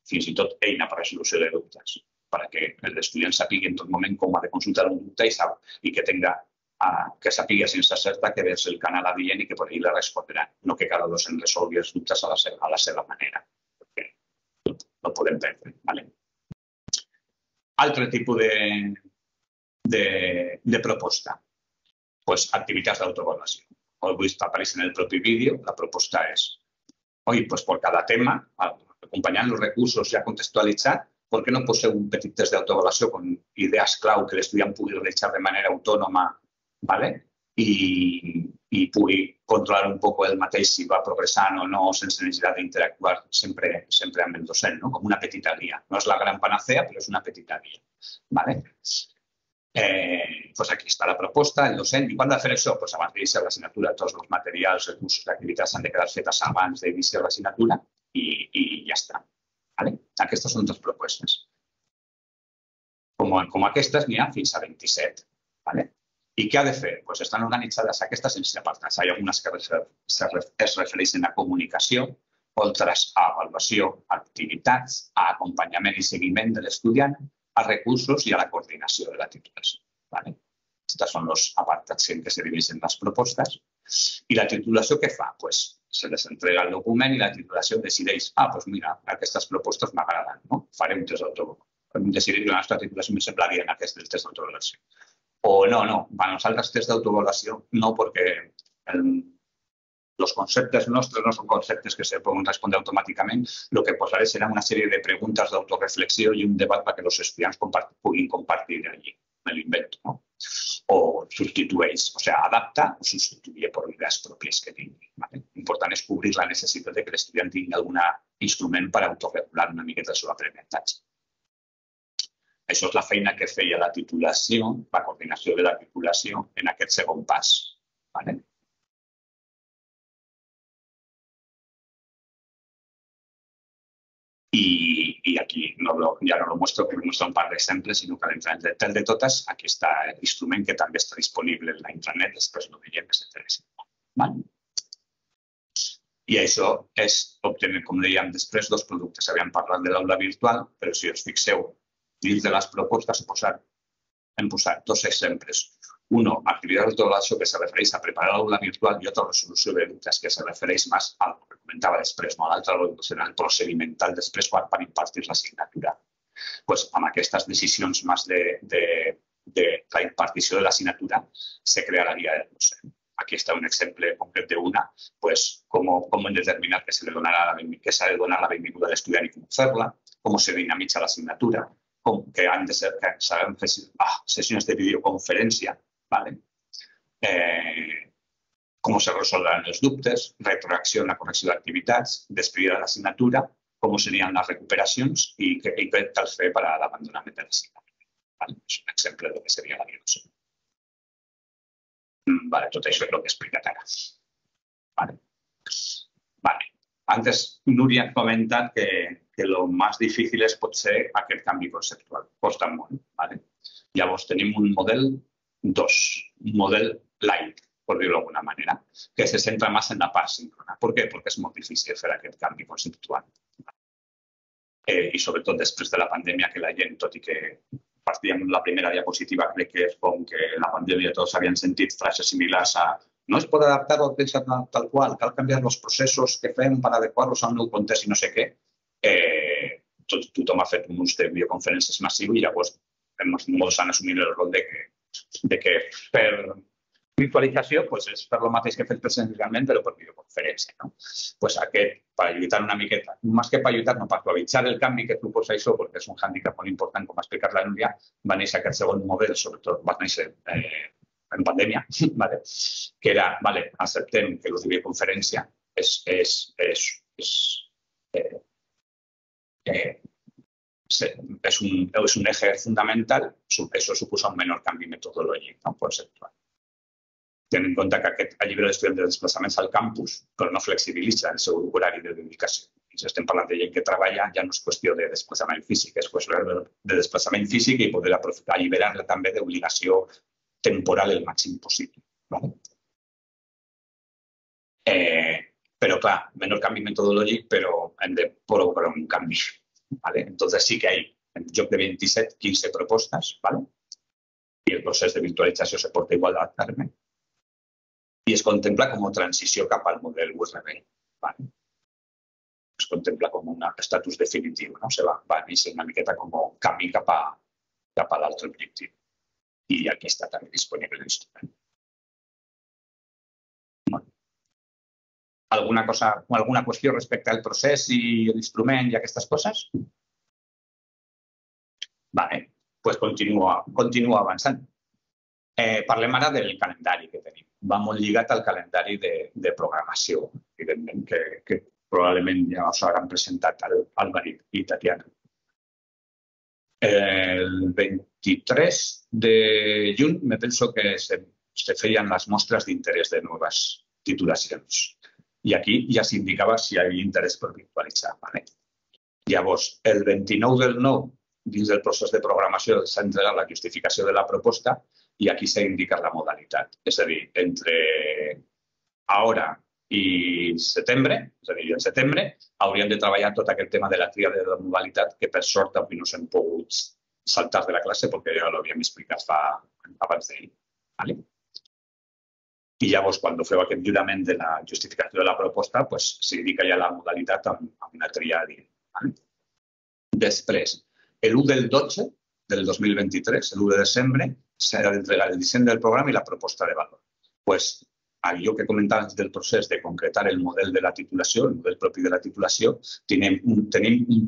fins i tot eina per a resolució de dubtes, perquè els estudiants sàpiguen en tot moment com ha de consultar un dubte i que sàpiga sense certa que és el canal adient i que per ell la respondrà, no que cada dos en resolgui els dubtes a la seva manera. No podem perdre. Altre tipus de proposta, activitats d'autoavaluació. Avui apareix en el propi vídeo, la proposta és, oi, doncs per cada tema, acompanyant els recursos ja contextualitzats, per què no poseu un petit test d'autoavaluació amb idees clau que l'estudiant pugui realitzar de manera autònoma i pugui controlar un poc el mateix si va progressant o no, sense necessitat d'interactuar sempre amb el docent, com una petita guia. No és la gran panacea, però és una petita guia. Doncs aquí està la proposta, el docent. I quan ha de fer això? Doncs abans d'iniciar l'assignatura, tots els materials, recursos, activitats han de quedar fetes abans d'iniciar l'assignatura i ja està. Aquestes són dues propostes. Com aquestes n'hi ha fins a vint-i-set. I què ha de fer? Doncs estan organitzades aquestes en sis apartats. Hi ha algunes que es refereixen a comunicació, altres a avaluació, activitats, a acompanyament i seguiment de l'estudiant, a recursos i a la coordinació de la titulació. Aquests són els apartats en què se divideixen les propostes. I la titulació què fa? Doncs se les entrega el document i la titulació decideix, ah, doncs mira, aquestes propostes m'agraden, no? Faré un test d'autoavaluació. Decidim que la nostra titulació em sembla dient aquest del test d'autoavaluació. O no, no, per nosaltres test d'autoavaluació no, perquè els conceptes nostres no són conceptes que se poden respondre automàticament. El que posaré serà una sèrie de preguntes d'autoreflexió i un debat perquè els estudiants puguin compartir allí. Me l'invento, no? O substitueix, o sigui, adapta o substituye per idees pròpies que tingui. L'important és cobrir la necessitat que l'estudiant tingui algun instrument per autorregular una miqueta el seu aprenentatge. Això és la feina que feia la titulació, la coordinació de la titulació en aquest segon pas. Y aquí no lo, ya no lo muestro, porque muestro un par de ejemplos, sino que al entrar en el detalle de todas, aquí está el instrumento que también está disponible en la intranet, después lo veiem, etcètera. ¿Vale? I això és obtenir, com dèiem després, dos productes. Havíem parlat de l'aula virtual, però si us fixeu, dins de les propostes hem posat dos exemples. Uno, actividad de autoavaluación que se refereix a preparar l'aula virtual i otra resolució de dubtes que se refereix més al que comentava després, no a l'altre, al procedimental després quan van impartir l'assignatura. Doncs amb aquestes decisions més de la impartició de l'assignatura se crea la guia del docent. Aquí està un exemple concret d'una, doncs com determinar que s'ha de donar la benvinguda a l'estudiant i com fer-la, com se dinamitza l'assignatura, que han de ser sessions de videoconferència, com se resoldran els dubtes, retroacció en la correcció d'activitats, despedida de l'assignatura, com serien les recuperacions i què cal fer per a l'abandonament de l'assignatura. És un exemple del que seria la diagnosi. Tot això és el que he explicat ara. Antes, Núria ha comentat que el més difícil és potser aquest canvi conceptual. Costa molt. Llavors, tenim un model dos, un model light, per dir-ho d'alguna manera, que se centra més en la part síncrona. Per què? Perquè és molt difícil fer aquest canvi conceptual. I sobretot després de la pandèmia, que la gent, tot i que partíem la primera diapositiva, crec que és com que la pandèmia tots havien sentit frases similars a No es pot adaptar al text tal qual, cal canviar els processos que fem per adequar-los al nou context i no sé què. Tothom ha fet uns de videoconferències massius i llavors molts han assumit el rol de que per virtualització és per el mateix que he fet presencialment, però per videoconferència. Aquest, per lluitar una miqueta, més que per lluitar, no, per actualitzar el canvi que proposa això, perquè és un hàndicap molt important, com ha explicat la Núria, va néixer aquest segon model, sobretot va néixer en pandèmia, que era, acceptem que l'ús de videoconferència és un eje fundamental, això suposa un menor canvi metodològic, no conceptual. Tenint en compte que aquest alliberar estudiants de desplaçaments al campus, però no flexibilitza el seu horari de dedicació. Si estem parlant de gent que treballa, ja no és qüestió de desplaçament físic, és qüestió de desplaçament físic i poder alliberar-la també d'obligació temporal el màxim possible. Però, clar, menor canvi metodològic, però hem de provocar un canvi. Entonces sí que hi ha, en lloc de vint-i-set, quinze propostes, i el procés de virtualització se porta igual a adaptar-me. I es contempla com a transició cap al model U R B. Es contempla com un estatus definitiu. Va néixer una miqueta com un camí cap a l'altre objectiu. I aquí està també disponible l'instrument. Alguna qüestió respecte al procés i l'instrument i aquestes coses? Doncs continua avançant. Parlem ara del calendari que tenim. Va molt lligat al calendari de programació, evidentment, que probablement ja us hauran presentat Albaric i Tatiana. El vint-i-tres de juny me penso que se feien les mostres d'interès de noves titulacions i aquí ja s'indicava si hi havia interès per virtualitzar. Llavors, el vint-i-nou del nou, dins del procés de programació s'ha entregat la justificació de la proposta i aquí s'ha indicat la modalitat. És a dir, entre ara i setembre, és a dir, en setembre, hauríem de treballar tot aquest tema de la tria de la modalitat que per sort avui no s'han pogut saltar de la classe perquè ja l'havíem explicat abans d'ahir. I llavors, quan feu aquest lliurament de la justificació de la proposta, s'indica ja la modalitat amb una tria dient. Després, l'u del dotze del dos mil vint-i-tres, l'u de desembre, s'ha d'entregar el disseny del programa i la proposta de valor. Doncs, allò que comentava del procés de concretar el model de la titulació, el model propi de la titulació, tenim un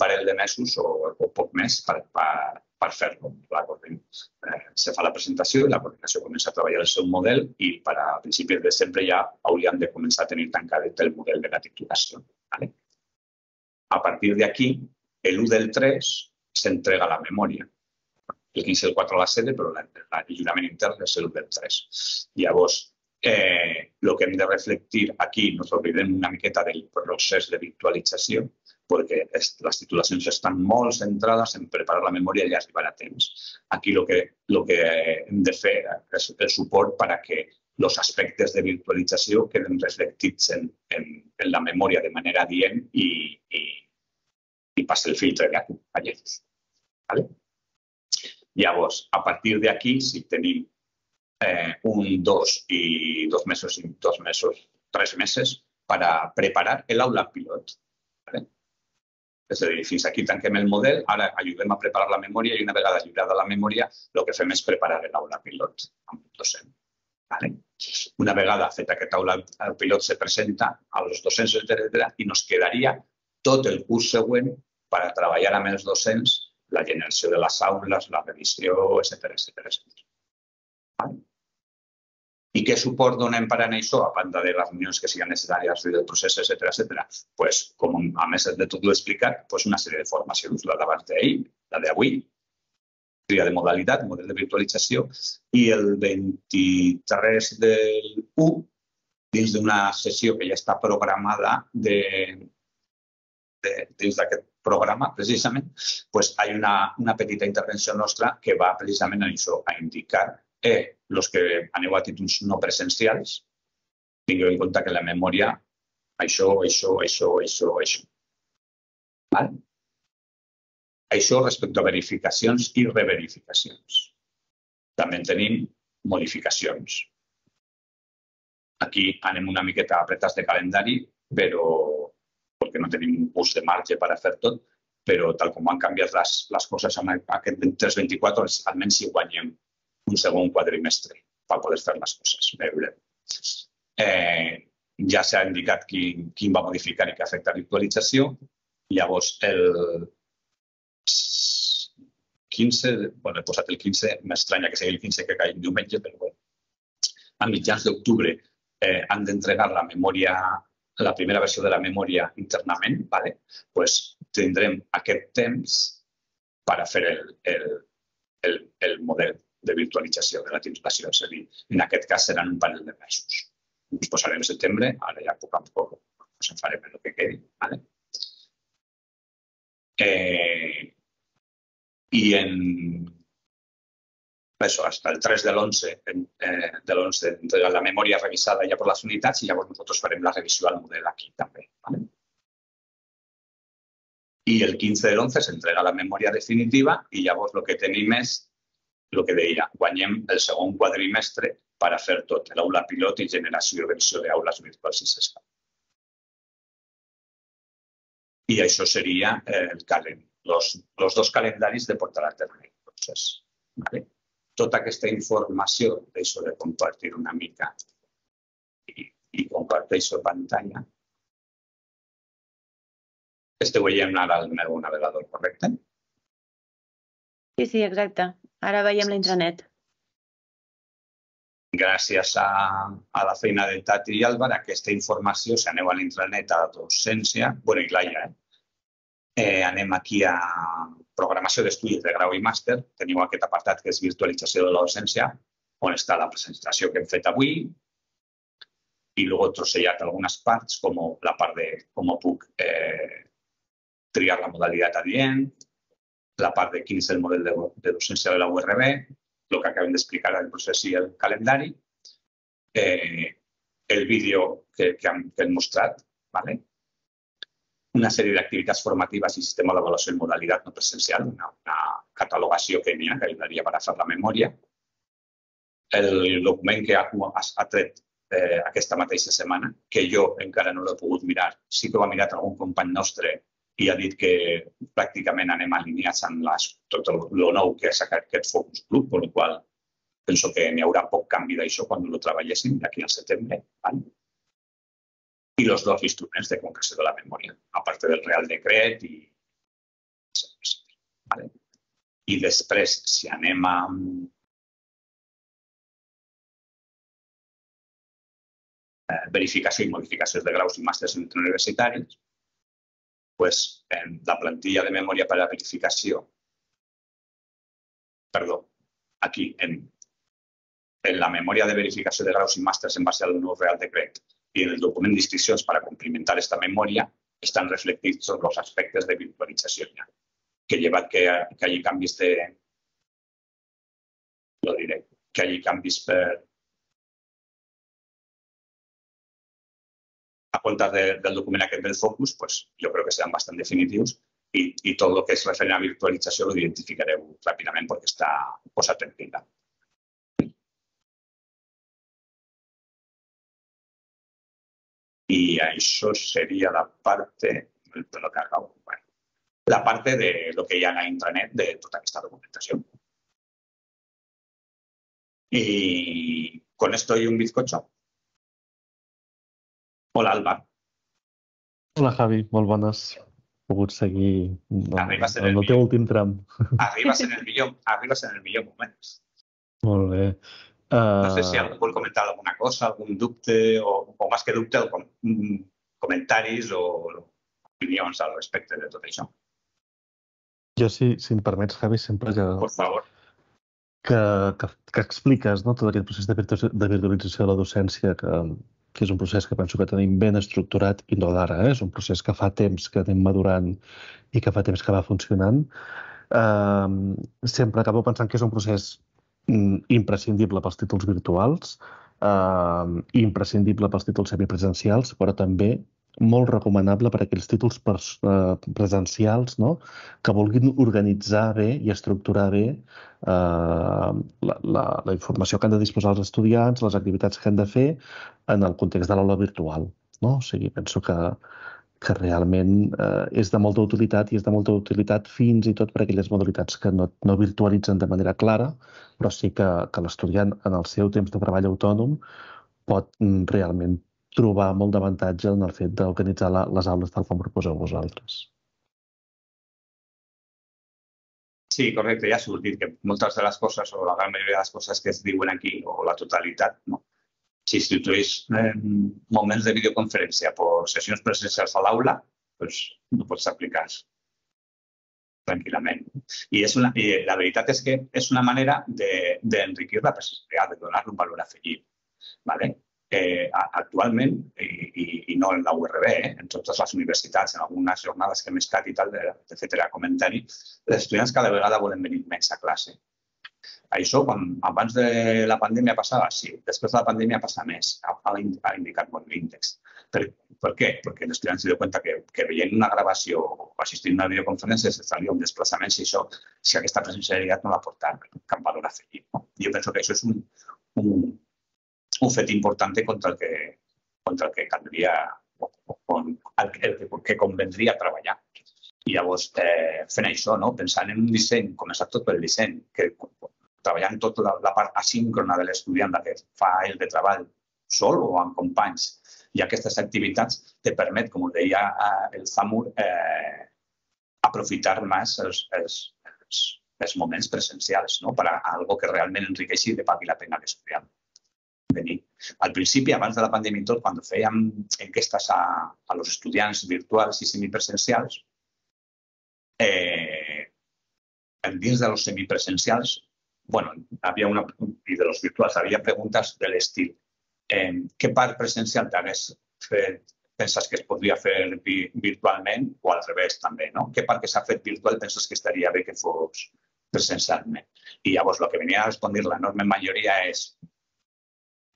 parell de mesos o poc més per fer-lo. Se fa la presentació i la coordinació comença a treballar el seu model i per a principis de desembre ja hauríem de començar a tenir tancadet el model de la titulació. A partir d'aquí, l'u del tres s'entrega la memòria. El quinze del quatre a la sede, però l'alliberament intern és l'u del tres. Llavors, el que hem de reflectir aquí, no s'oblidem una miqueta del procés de virtualització, perquè les titulacions estan molt centrades en preparar la memòria i arribar a temps. Aquí el que hem de fer és el suport perquè els aspectes de virtualització queden reflectits en la memòria de manera adient i passi el filtre que acompanyem. Llavors, a partir d'aquí, si tenim un, dos i dos mesos, dos mesos, tres meses per preparar l'aula pilot. És a dir, fins aquí tanquem el model, ara ajudem a preparar la memòria i una vegada lliurada la memòria el que fem és preparar l'aula pilot amb el docent. Una vegada fet aquest aula pilot se presenta als docents, etcètera, i ens quedaria tot el curs següent per treballar amb els docents la generació de les aules, la revisió, etcètera. I què suport donem per anar a això, a banda de les reunions que siguin necessàries del procés, etcètera? Doncs, com a més de tot ho he explicat, una sèrie de formacions, la d'abans d'ahir, la d'avui, tria de modalitat, model de virtualització, i el vint-i-tres del u, dins d'una sessió que ja està programada dins d'aquest programa, precisament, hi ha una petita intervenció nostra que va precisament a això, a indicar els que aneu a títols no presencials, tingueu en compte que la memòria, això, això, això, això, això. Això respecte a verificacions i reverificacions. També tenim modificacions. Aquí anem una miqueta apretats de calendari, però perquè no tenim un curs de marge per a fer tot, però tal com han canviat les, les coses en aquest vint-i-tres vint-i-quatre, almenys si guanyem un segon quadrimestre per poder fer les coses. Eh, ja s'ha indicat quin, quin va modificar i que afecta la virtualització. Llavors, el quinze, bueno, he posat el quinze, m'estranya que sigui el quinze que caigui diumenge, però bé, a mitjans d'octubre eh, han d'entregar la memòria, la primera versió de la memòria internament, vale? Pues tindrem aquest temps per a fer el, el, el, el model de virtualització de la titulació. És a dir, en aquest cas seran un panel de mesos. Ens posarem en setembre, ara ja poc a poc pues en farem el que quedi. Vale? Eh, I en... Això, hasta el tres de l'onze eh, la memòria revisada ja per les unitats i llavors nosaltres farem la revisió al model aquí també. Vale? I el quinze de l'onze s'entrega la memòria definitiva i llavors el que tenim és el que deia, guanyem el segon quadrimestre per a fer tot, l'aula pilot i generació i revisió d'aules virtuals i s'escala. I això seria el els, els dos calendaris de portar a terme. Entonces, vale? Tota aquesta informació, deixo de compartir una mica i, i comparteixo pantalla. Esteu veient ara el meu navegador, correcte? Sí, sí, exacte. Ara veiem la intranet. Gràcies a, a la feina de Tati i Álvaro, aquesta informació, si aneu a l'intranet a docència, bueno, i Laia, eh? Eh, anem aquí a programació d'estudis de grau i màster, teniu aquest apartat que és virtualització de la docència, on està la presentació que hem fet avui, i després he trocellat algunes parts, com la part de com puc eh, triar la modalitat adient, la part de quin és el model de, de docència de la U R B, el que acabem d'explicar el procés i el calendari, eh, el vídeo que, que, hem, que hem mostrat, ¿vale? Una sèrie d'activitats formatives i sistema d'avaluació en modalitat no presencial, una, una catalogació que n'hi ha, que ajudaria per a fer la memòria, el document que A Q U ha tret eh, aquesta mateixa setmana, que jo encara no l'he pogut mirar, sí que ho ha mirat algun company nostre i ha dit que pràcticament anem alineats amb les, tot el nou que és aquest Focus Group, per la qual penso que n'hi haurà poc canvi d'això quan ho treballéssim d'aquí al setembre. ¿Vale? I els dos instruments de concreció de la memòria, a part del Real Decret i... ¿Vale? I després, si anem a... verificació i modificacions de graus i màsters interuniversitaris, pues en la plantilla de memoria para la verificación, perdón, aquí en, en la memoria de verificación de grados y másteres en base al nuevo Real Decret y en el documento de inscripciones para complementar esta memoria están reflectados los aspectos de virtualización ya, que lleva que, que allí cambios de, lo diré, que allí cambios per, a cuenta de, del documento aquel del Focus, pues yo creo que serán bastante definitivos y, y todo lo que es referente a virtualización lo identificaré rápidamente porque está cosa tranquila. Y eso sería la parte, lo que acabo, bueno, la parte de lo que ya en la intranet de toda esta documentación. Y con esto y un bizcocho. Hola, Alba. Hola, Javi. Molt bones. He pogut seguir no, en el, el teu últim tram. Arribes en el millor, arribes en el millor moment. Molt bé. Uh... No sé si algú vol comentar alguna cosa, algun dubte, o, o més que dubte, o com, comentaris o opinions al respecte de tot això. Jo, si, si em permets, Javi, sempre que... Por favor. Que, que, que expliques, no, tot aquest procés de virtualització de la docència que... que és un procés que penso que tenim ben estructurat i no d'ara, eh? És un procés que fa temps que anem madurant i que fa temps que va funcionant. Eh, sempre acabo pensant que és un procés imprescindible pels títols virtuals, eh, imprescindible pels títols semipresencials, però també molt recomanable per a aquells títols presencials que vulguin organitzar bé i estructurar bé la informació que han de disposar els estudiants, les activitats que han de fer en el context de l'aula virtual. O sigui, penso que realment és de molta utilitat i és de molta utilitat fins i tot per a aquelles modalitats que no virtualitzen de manera clara, però sí que l'estudiant en el seu temps de treball autònom pot realment trobar molt d'avantatge en el fet d'organitzar les aules tal com proposeu vosaltres. Sí, correcte. Ja ha sortit que moltes de les coses, o la gran majoria de les coses que es diuen aquí, o la totalitat, si s'instituís moments de videoconferència per sessions presencials a l'aula, doncs no pots aplicar tranquil·lament. I la veritat és que és una manera d'enriquir la presencialitat, de donar-li un valor afegit. Actualment, i no en la U R B, en totes les universitats, en algunes jornades que hem estat i tal, etcètera, comentari, els estudiants cada vegada volen venir menys a classe. Això, quan abans de la pandèmia passava, sí. Després de la pandèmia passa més, ha indicat molt l'índex. Per què? Perquè l'estudiant s'ha adonat que veient una gravació o assistint a una videoconferència s'estalvia un desplaçament si aquesta presencialitat no l'aporta cap valor afegit. Jo penso que això és un... un fet important contra el que caldria o el que convendria treballar. I llavors, fent això, pensant en un disseny, començar tot pel disseny, treballant tota la part asíncrona de l'estudiant, la que fa ell de treball sol o amb companys. I aquestes activitats te permet, com ho deia el Zamur, aprofitar més els moments presencials per a alguna cosa que realment enriqueixi i pagui la pena a l'estudiant. Al principi, abans de la pandèmia i tot, quan fèiem enquestes a los estudiants virtuals i semipresencials, dins de los semipresencials, bueno, havia una... i de los virtuals, havia preguntes de l'estil. Què part presencial penses que es podria fer virtualment? O al revés, també, no? Què part que s'ha fet virtual penses que estaria bé que fos presencialment? I llavors, el que venia a respondre l'enorme majoria és...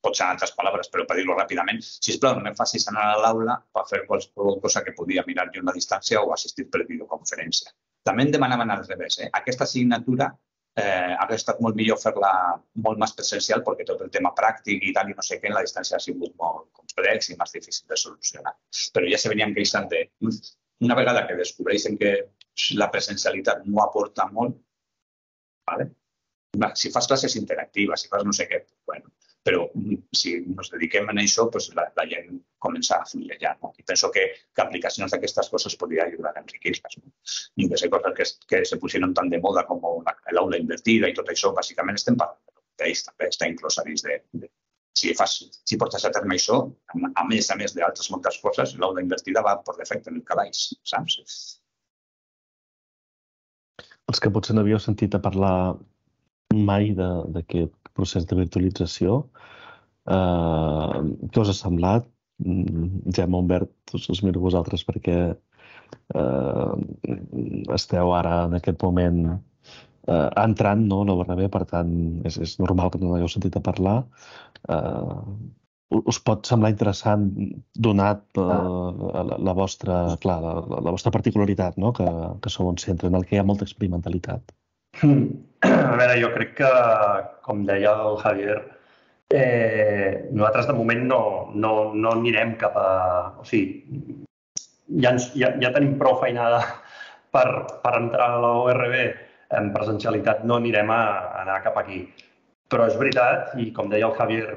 potser en altres paraules, però per dir-ho ràpidament, sisplau, no em facis anar a l'aula per fer qualsevol cosa que podia mirar jo a una distància o assistir per videoconferència. També en demanaven al revés. Aquesta assignatura hauria estat molt millor fer-la molt més presencial perquè tot el tema pràctic i tal i no sé què en la distància ha sigut molt complex i més difícil de solucionar. Però ja se venien queixant de... Una vegada que descobreixen que la presencialitat no aporta molt, si fas classes interactives, si fas no sé què, bueno... però si ens dediquem a això, la gent comença a fluir allà. I penso que aplicacions d'aquestes coses podrien ajudar a enriquir-les. I que són coses que se pusieron tan de moda com l'aula invertida i tot això, bàsicament estem parlant d'ells, també està inclòs a dins de... Si portes a terme això, a més a més d'altres moltes coses, l'aula invertida va per defecte en el calaix, saps? Els que potser no havíeu sentit a parlar mai d'aquest procés de virtualització. Què us ha semblat? Gemma, Humbert, us miro vosaltres perquè esteu ara en aquest moment entrant, no? No va bé, per tant, és normal que no l'hagueu sentit a parlar. Us pot semblar interessant donat la vostra particularitat, no? Que sou un centre en el que hi ha molta experimentalitat. A veure, jo crec que, com deia el Javier, nosaltres de moment no anirem cap a... O sigui, ja tenim prou feinada per entrar a la U R B. En presencialitat no anirem a anar cap aquí. Però és veritat, i com deia el Javier,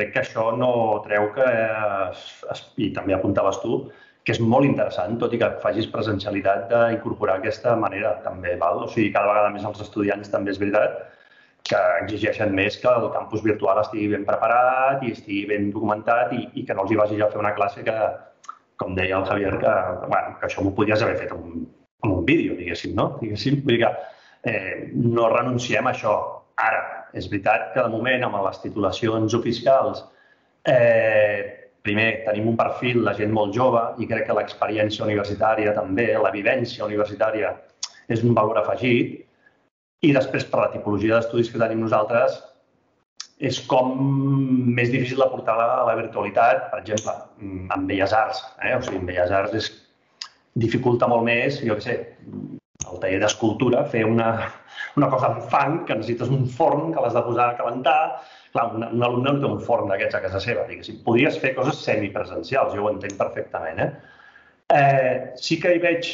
crec que això no treu que... I també apuntaves tu, que és molt interessant, tot i que facis presencialitat, d'incorporar aquesta manera també. O sigui, cada vegada més els estudiants també és veritat que exigeixen més que el campus virtual estigui ben preparat i estigui ben documentat i que no els hi vagis a fer una classe que, com deia el Javier, que això m'ho podies haver fet en un vídeo, diguéssim, no? Vull dir que no renunciem a això ara. És veritat que de moment amb les titulacions oficials primer, tenim un perfil de gent molt jove i crec que l'experiència universitària també, la vivència universitària, és un valor afegit. I després, per la tipologia d'estudis que tenim nosaltres, és com més difícil de portar a la virtualitat, per exemple, en Belles Arts. O sigui, en Belles Arts dificulta molt més, jo què sé, el taller d'escultura, fer una cosa amb fang, que necessites un forn que l'has de posar a calentar. Clar, un alumne no té un forn d'aquests a casa seva. Podries fer coses semipresencials, jo ho entenc perfectament. Sí que hi veig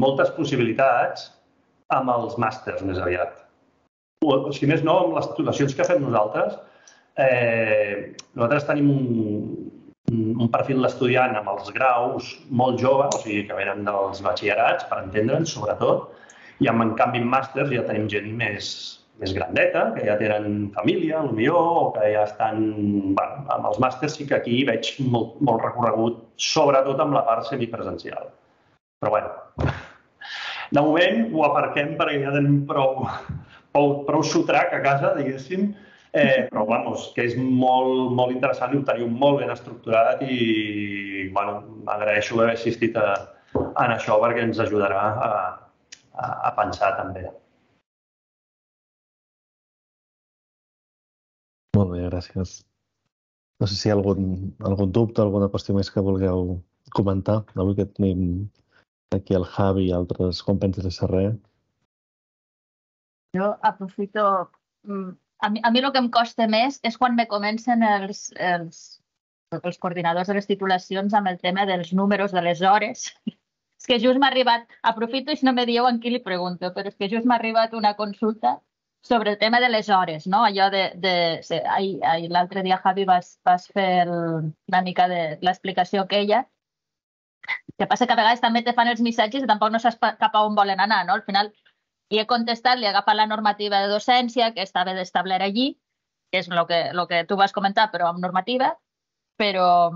moltes possibilitats amb els màsters més aviat. O si més no, amb les titulacions que fem nosaltres, nosaltres tenim un perfil d'estudiant amb els graus molt jove, o sigui, que venen dels batxillerats, per entendre'ns, sobretot, i en canvi en màsters ja tenim gent més grandeta, que ja tenen família, potser, o que ja estan... Amb els màsters sí que aquí veig molt recorregut, sobretot amb la part semipresencial. Però bé, de moment ho aparquem perquè ja tenim prou... prou sotrac a casa, diguéssim, però, vamos, que és molt, molt interessant i ho teniu molt ben estructurat i, bueno, agraeixo haver assistit en això perquè ens ajudarà a pensar també. Molt bé, gràcies. No sé si hi ha algun dubte, alguna qüestió més que vulgueu comentar. Avui que tenim aquí el Javi i altres companys de Serrei. Jo aprofito... A mi el que em costa més és quan me comencen els coordinadors de les titulacions amb el tema dels números de les hores. És que just m'ha arribat... Aprofito i si no me dieu en qui li pregunto, però és que just m'ha arribat una consulta sobre el tema de les hores, no? Allò de... L'altre dia, Javi, vas fer una mica de l'explicació aquella. El que passa que a vegades també te fan els missatges i tampoc no saps cap a on volen anar, no? Al final... I he contestat, li he agafat la normativa de docència, que estava d'establir allí, que és el que tu vas comentar, però amb normativa. Però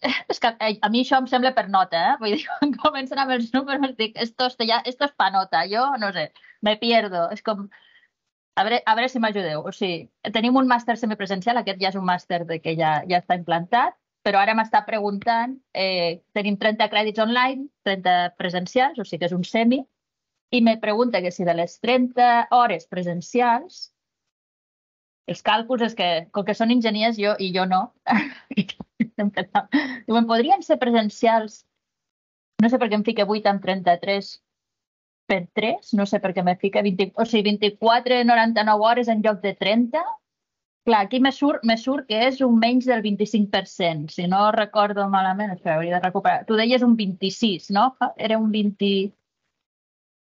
és que a mi això em sembla per nota. Vull dir, quan comencen amb els números, dic, esto es pa nota, jo no sé, me pierdo. És com, a veure si m'ajudeu. O sigui, tenim un màster semipresencial, aquest ja és un màster que ja està implantat, però ara m'està preguntant, tenim trenta crèdits online, trenta presencials, o sigui que és un semi, i me pregunta que si de les trenta hores presencials, els càlculs és que, com que són enginyers jo i jo no, diuen, podrien ser presencials, no sé per què em fica vuit amb trenta-tres per tres, no sé per què me fica vint-i-quatre noranta-nou hores en lloc de trenta. Clar, aquí me surt que és un menys del vint-i-cinc per cent, si no recordo malament, això hauria de recuperar. Tu deies un vint-i-sis, no? Era un vint-i-sis.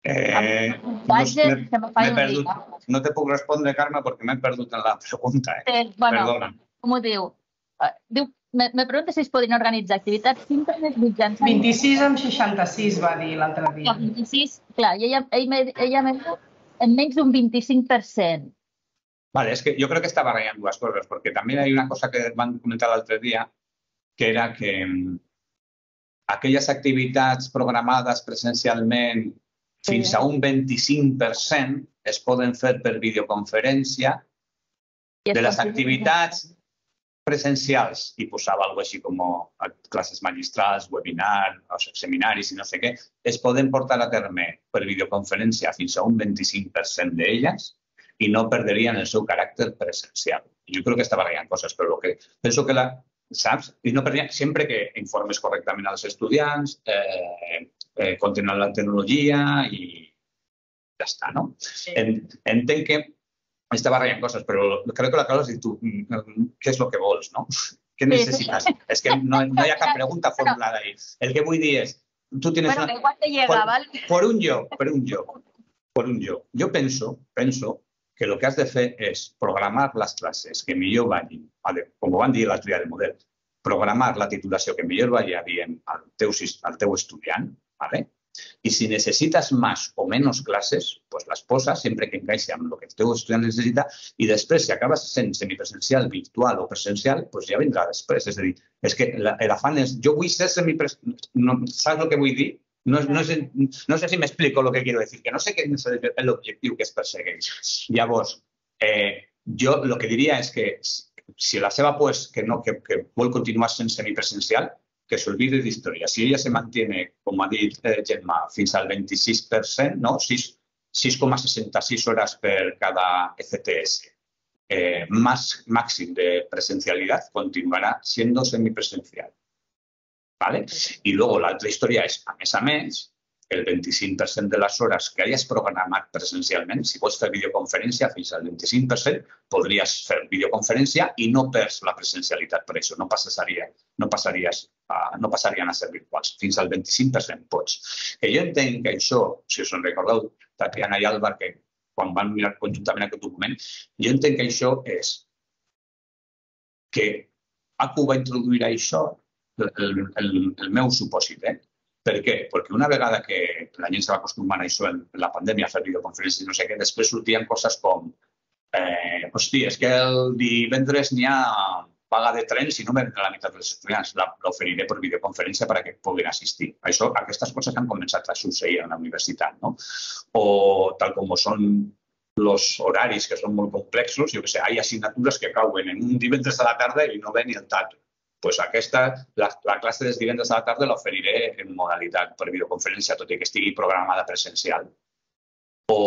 No te puc respondre, Carme, perquè m'he perdut en la pregunta. Perdona. Com ho diu? Me pregunta si es podrien organitzar activitats simples mitjançant... vint-i-sis amb seixanta-sis, va dir l'altre dia. vint-i-sis, clar, i ella m'ha dit en menys d'un vint-i-cinc per cent. Vale, és que jo crec que està barallant dues coses, perquè també hi ha una cosa que van comentar l'altre dia, que era que aquelles activitats programades presencialment fins a un vint-i-cinc per cent es poden fer per videoconferència de les activitats presencials. I posava alguna cosa així com classes magistrals, webinars, seminaris i no sé què. Es poden portar a terme per videoconferència fins a un vint-i-cinc per cent d'elles i no perdrien el seu caràcter presencial. Jo crec que està barallant coses, però penso que la... Saps? I no perdrien... Sempre que informes correctament als estudiants... continuant la tecnologia i ja està, no? Entenc que està barallant coses, però crec que la cosa és dir tu, què és el que vols, no? Què necessites? És que no hi ha cap pregunta formulada ahí. El que vull dir és... Bueno, que igual te llega, ¿vale? Per un jo, per un jo, per un jo. Jo penso, penso que el que has de fer és programar les classes que millor vagin, com ho van dir l'altre dia del model, programar la titulació que millor vagi al teu estudiant. Y si necesitas más o menos clases, pues las posas siempre que encaixen lo que tu estudiant necessita i després, si acabes sent semipresencial, virtual o presencial, pues ja vindrà després. És a dir, és que l'afant és, jo vull ser semipresencial, saps el que vull dir? No sé si m'explico el que quiero decir, que no sé què és l'objectiu que es persegueix. Llavors, jo el que diria és que si la seva pues que vol continuar sent semipresencial, que s'olvide d'història. Si ella se mantiene, com ha dit Gemma, fins al vint-i-sis per cent, no? sis coma seixanta-sis hores per cada F T S eh, más máximo de presencialidad continuará siendo semipresencial, ¿vale? Y luego la otra historia es, a mes a mes, el vint-i-cinc per cent de les hores que hayas programat presencialment, si pots fer videoconferència fins al vint-i-cinc per cent, podries fer videoconferència i no perds la presencialitat per això. No, passaria, no, passaries, no passarien a ser virtuals. Fins al vint-i-cinc per cent pots. Que jo entenc que això, si us en recordeu, Tatiana i Álvar, que quan van mirar conjuntament aquest document, jo entenc que això és que A Q U va introduir això, el, el, el meu supòsit, eh? Per què? Perquè una vegada que la gent se va acostumant a això en la pandèmia, a fer videoconferències i no sé què, després sortien coses com eh, hosti, és que el divendres n'hi ha paga de trens i no venen la meitat dels estudiants. L'oferiré per videoconferència perquè puguin assistir. Això, aquestes coses han començat a succeir en la universitat, no? O tal com són els horaris, que són molt complexos, jo que sé, hi ha assignatures que cauen en un divendres a la tarda i no ve ni el tato. Pues aquesta, la, la classe dels divendres a la tarda l'oferiré en modalitat per videoconferència, tot i que estigui programada presencial. O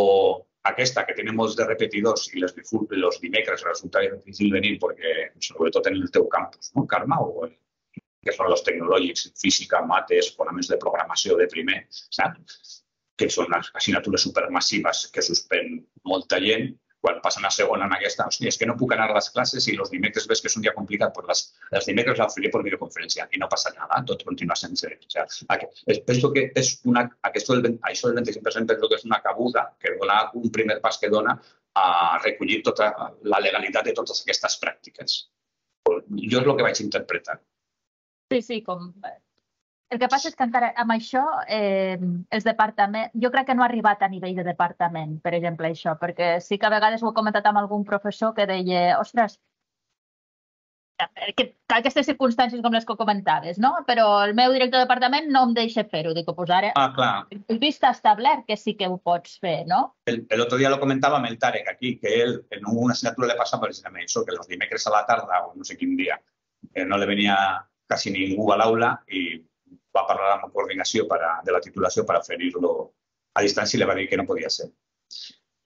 aquesta, que té molts de repetidors i els dimecres resulta difícil venir, perquè, sobretot en el teu campus, no, Carme, o que són els tecnològics, física, mates, fonaments de programació de primer, saps? Que són assignatures supermassives que suspèn molta gent. Quan passen a segona en aquesta, és que no puc anar a les classes i els dimecres ves que és un dia complicat, doncs els dimecres l'oferiré per videoconferència i no passa nada, tot continua sense. Penso que això del vint-i-cinc per cent penso que és una cabuda que dona un primer pas que dona a recollir tota la legalitat de totes aquestes pràctiques. Jo és el que vaig interpretar. Sí, sí, com... El que passa és que encara amb això els departaments... Jo crec que no ha arribat a nivell de departament, per exemple, això, perquè sí que a vegades ho he comentat amb algun professor que deia, ostres, aquestes circumstàncies com les que comentaves, no? Però el meu director de departament no em deixa fer-ho. Dic, doncs ara he vist establert que sí que ho pots fer, no? El otro día lo comentaba amb el Tarek aquí, que él en una assignatura le pasa precisamente eso, que los dimecres a la tarda o no sé quin dia no le venía casi ningú a l'aula i va parlar amb la coordinació de la titulació per oferir-lo a distància i li va dir que no podia ser.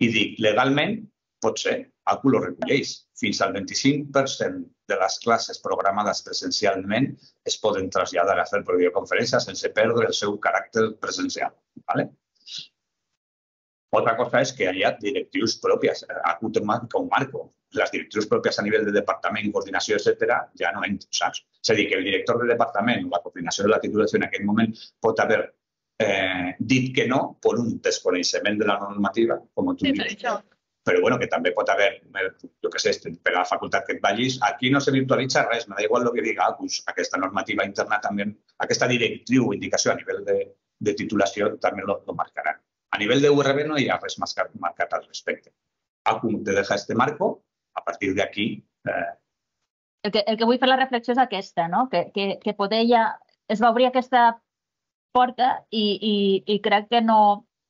I dic, legalment pot ser, A Q U ho recolleix. Fins al vint-i-cinc per cent de les classes programades presencialment es poden traslladar a fer per videoconferència sense perdre el seu caràcter presencial. Otra cosa és que hi ha directrius pròpies. A Q U té un marc. Les directrius pròpies a nivell de departament, coordinació, etcètera, ja no entro, saps? És a dir, que el director del departament o la coordinació de la titulació en aquell moment pot haver dit que no per un desconeixement de la normativa, com tu dius. Però, bueno, que també pot haver, jo què sé, per a la facultat que et vagis, aquí no se virtualitza res, me da igual el que diga A Q U. Aquesta normativa interna també, aquesta directriu o indicació a nivell de titulació també ho marcaran. A nivel de U R B no hay res más marcat al respecto. A Q U te deja este marco, a partir de aquí... Eh... El, que, el que vull fer la reflexió és aquesta, no? que, que, que poder ja... Es va obrir aquesta porta i, i, i crec que no...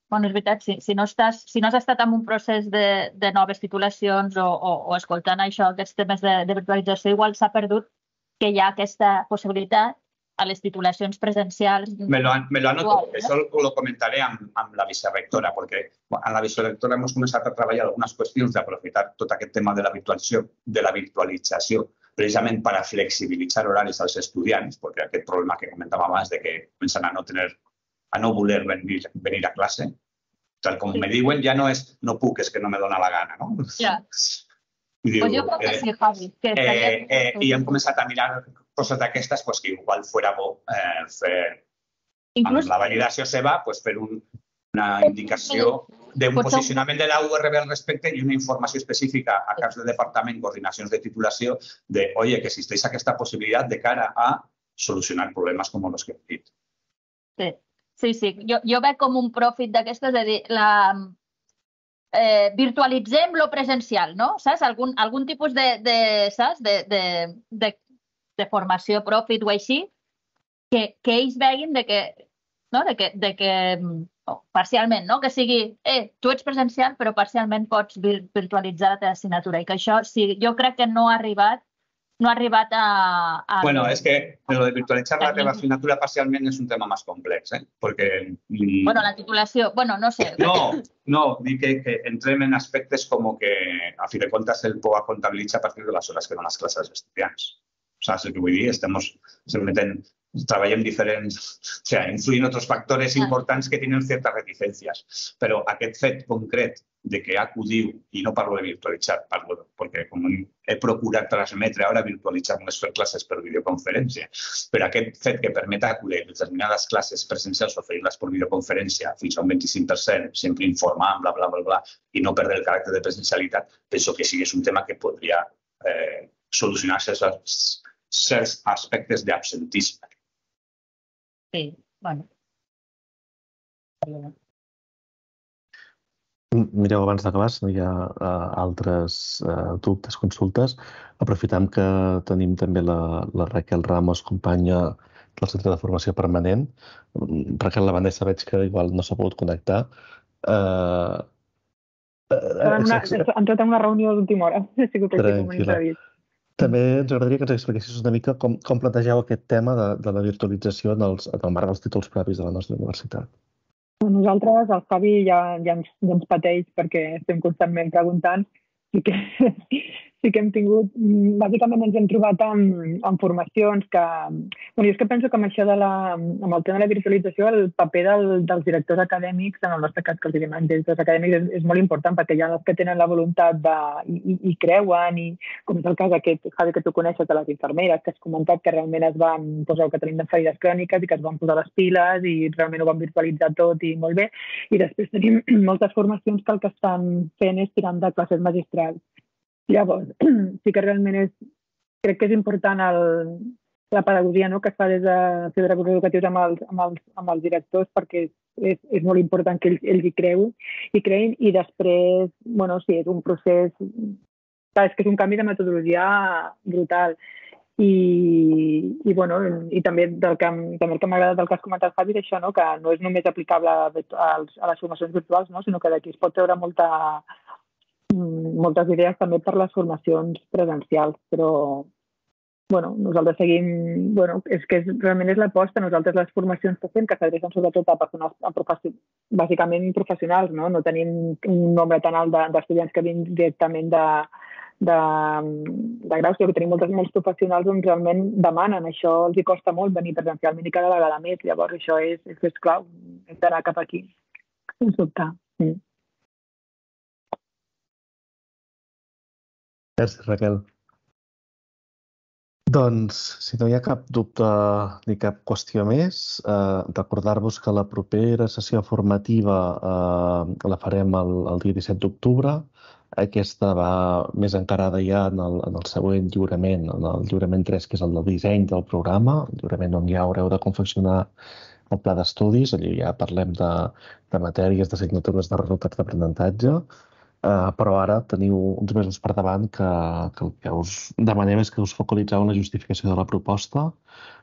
Bueno, és veritat, si, si, no estàs, si no has estat en un procés de, de noves titulacions o, o, o escoltant això, aquests temes de, de virtualització, igual s'ha perdut que hi ha aquesta possibilitat a les titulacions presencials. Me lo, me lo anoto, ¿no? Eso lo comentaré amb la vicerectora, porque a la vicerectora hemos començat a treballar algunes qüestions d'aprofitar tot aquest tema de la virtualització, de la virtualització precisament per a flexibilitzar horaris als estudiants, perquè aquest problema que comentava abans de que comencen a no tener, a no voler venir, venir a classe, tal com sí. Me diuen, ja no és no puc, és que no me dona la gana, no? Ja. Diu, pues jo crec que sí, Javi. Que eh, eh, I hem començat a mirar coses d'aquestes pues, que igual fora bo eh, fer, Inclús... amb la validació seva, pues, fer un, una indicació d'un posicionament de la U R B al respecte i una informació específica a caps de departament, coordinacions de titulació, de, oye, que existeix aquesta possibilitat de cara a solucionar problemes com els que hem dit. Sí, sí, sí. Jo, jo veig com un profit d'aquestes, és a dir, la... Eh, virtualitzem lo presencial, no? Saps? Algun, algun tipus de, de, saps? De, de, de, de formació profit o així, que, que ells veguin de que, no? de que, de que oh, parcialment, no? Que sigui, eh, tu ets presencial, però parcialment pots virtualitzar la teva assignatura. I que això, sí, jo crec que no ha arribat no ha arribat a... a bueno, a, és que lo de virtualitzar la titulatura parcialment és un tema més complex, eh? Perquè... Bueno, la titulació... Bueno, no sé. No, no, dic que, que entrem en aspectes com que, a fi de comptes, el P O A comptabilitza a partir de les hores que donen les classes als estudiants. O sea, és el que vull dir, estamos... Treballem diferents, o sea, influyen otros factores importants que tenen ciertas reticències. Però aquest fet concret de que A Q U diu, i no parlo de virtualitzar, parlo perquè com he procurat transmetre ara virtualitzar les classes per videoconferència, però aquest fet que permet a AQU de determinades classes presencials oferir-les per videoconferència fins a un vint-i-cinc per cent, sempre informant, bla, bla, bla, bla, i no perdre el caràcter de presencialitat, penso que sí que és un tema que podria solucionar-se certs aspectes d'absentisme. Sí, bueno. Mireu, abans d'acabar, si no hi ha altres dubtes, consultes, aprofitem que tenim també la Raquel Ramos, companya del Centre de Formació Permanent. Raquel, la Vanessa veig que igual no s'ha pogut connectar. Ha entrat en una reunió d'última hora. Tranquil·la. També ens agradaria que ens expliquessis una mica com plantegeu aquest tema de la virtualització en el marc dels títols propis de la nostra universitat. Nosaltres, el Javi ja ens pateix perquè estem constantment preguntant. Sí que hem tingut... Bàsicament ens hem trobat en formacions que... Jo és que penso que amb el tema de la virtualització el paper dels directors acadèmics, en el nostre cas que els directors acadèmics, és molt important perquè hi ha els que tenen la voluntat i creuen, com és el cas aquest, Javi, que tu coneixes, de les infermeres, que has comentat que realment es van posar el que tenim de ferides cròniques i que es van posar les piles i realment ho van virtualitzar tot i molt bé. I després tenim moltes formacions que el que estan fent és tirant de classes magistrals. Llavors, sí que realment és... Crec que és important la pedagogia que es fa des de Servei de Recursos Educatius amb els directors perquè és molt important que ells hi creguin. I després, bueno, sí, és un procés... És que és un canvi de metodologia brutal. I, bueno, i també el que m'ha agradat del que has comentat, Javi, és això, que no és només aplicable a les formacions virtuals, sinó que d'aquí es pot treure molta... moltes idees també per les formacions presencials, però nosaltres seguim... Realment és l'aposta. Nosaltres les formacions que fem, que s'adrecen sobretot a bàsicament professionals, no tenim un nombre tan alt d'estudiants que vinguin directament de graus, però tenim molts professionals on realment demanen. Això els costa molt venir presencialment i cada vegada més. Llavors això és clau, hem d'anar cap aquí, sens dubte. Gràcies, Raquel. Doncs, si no hi ha cap dubte ni cap qüestió més, recordar-vos que la propera sessió formativa la farem el dia disset d'octubre. Aquesta va més encarada ja en el següent lliurament, en el lliurament tres, que és el del disseny del programa, el lliurament on ja haureu de confeccionar el pla d'estudis. Allí ja parlem de matèries, de assignatures, de resultats d'aprenentatge. Però ara teniu uns mesos per davant que el que us demanem és que us focalitzeu en la justificació de la proposta.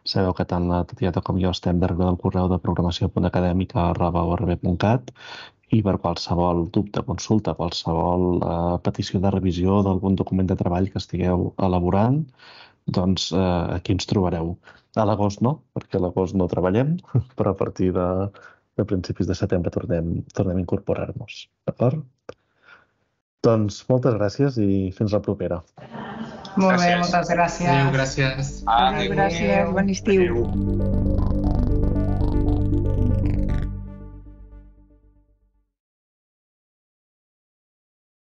Sabeu que tant la Tatiana com jo estem darrere del correu de programació punt acadèmica arroba u erre be punt cat i per qualsevol dubte, consulta, qualsevol petició de revisió d'algun document de treball que estigueu elaborant, doncs aquí ens trobareu. A l'agost no, perquè a l'agost no treballem, però a partir de principis de setembre tornem a incorporar-nos. D'acord? Doncs moltes gràcies i fins la propera. Molt bé, moltes gràcies. Adéu, gràcies. Adéu, gràcies. Bon estiu.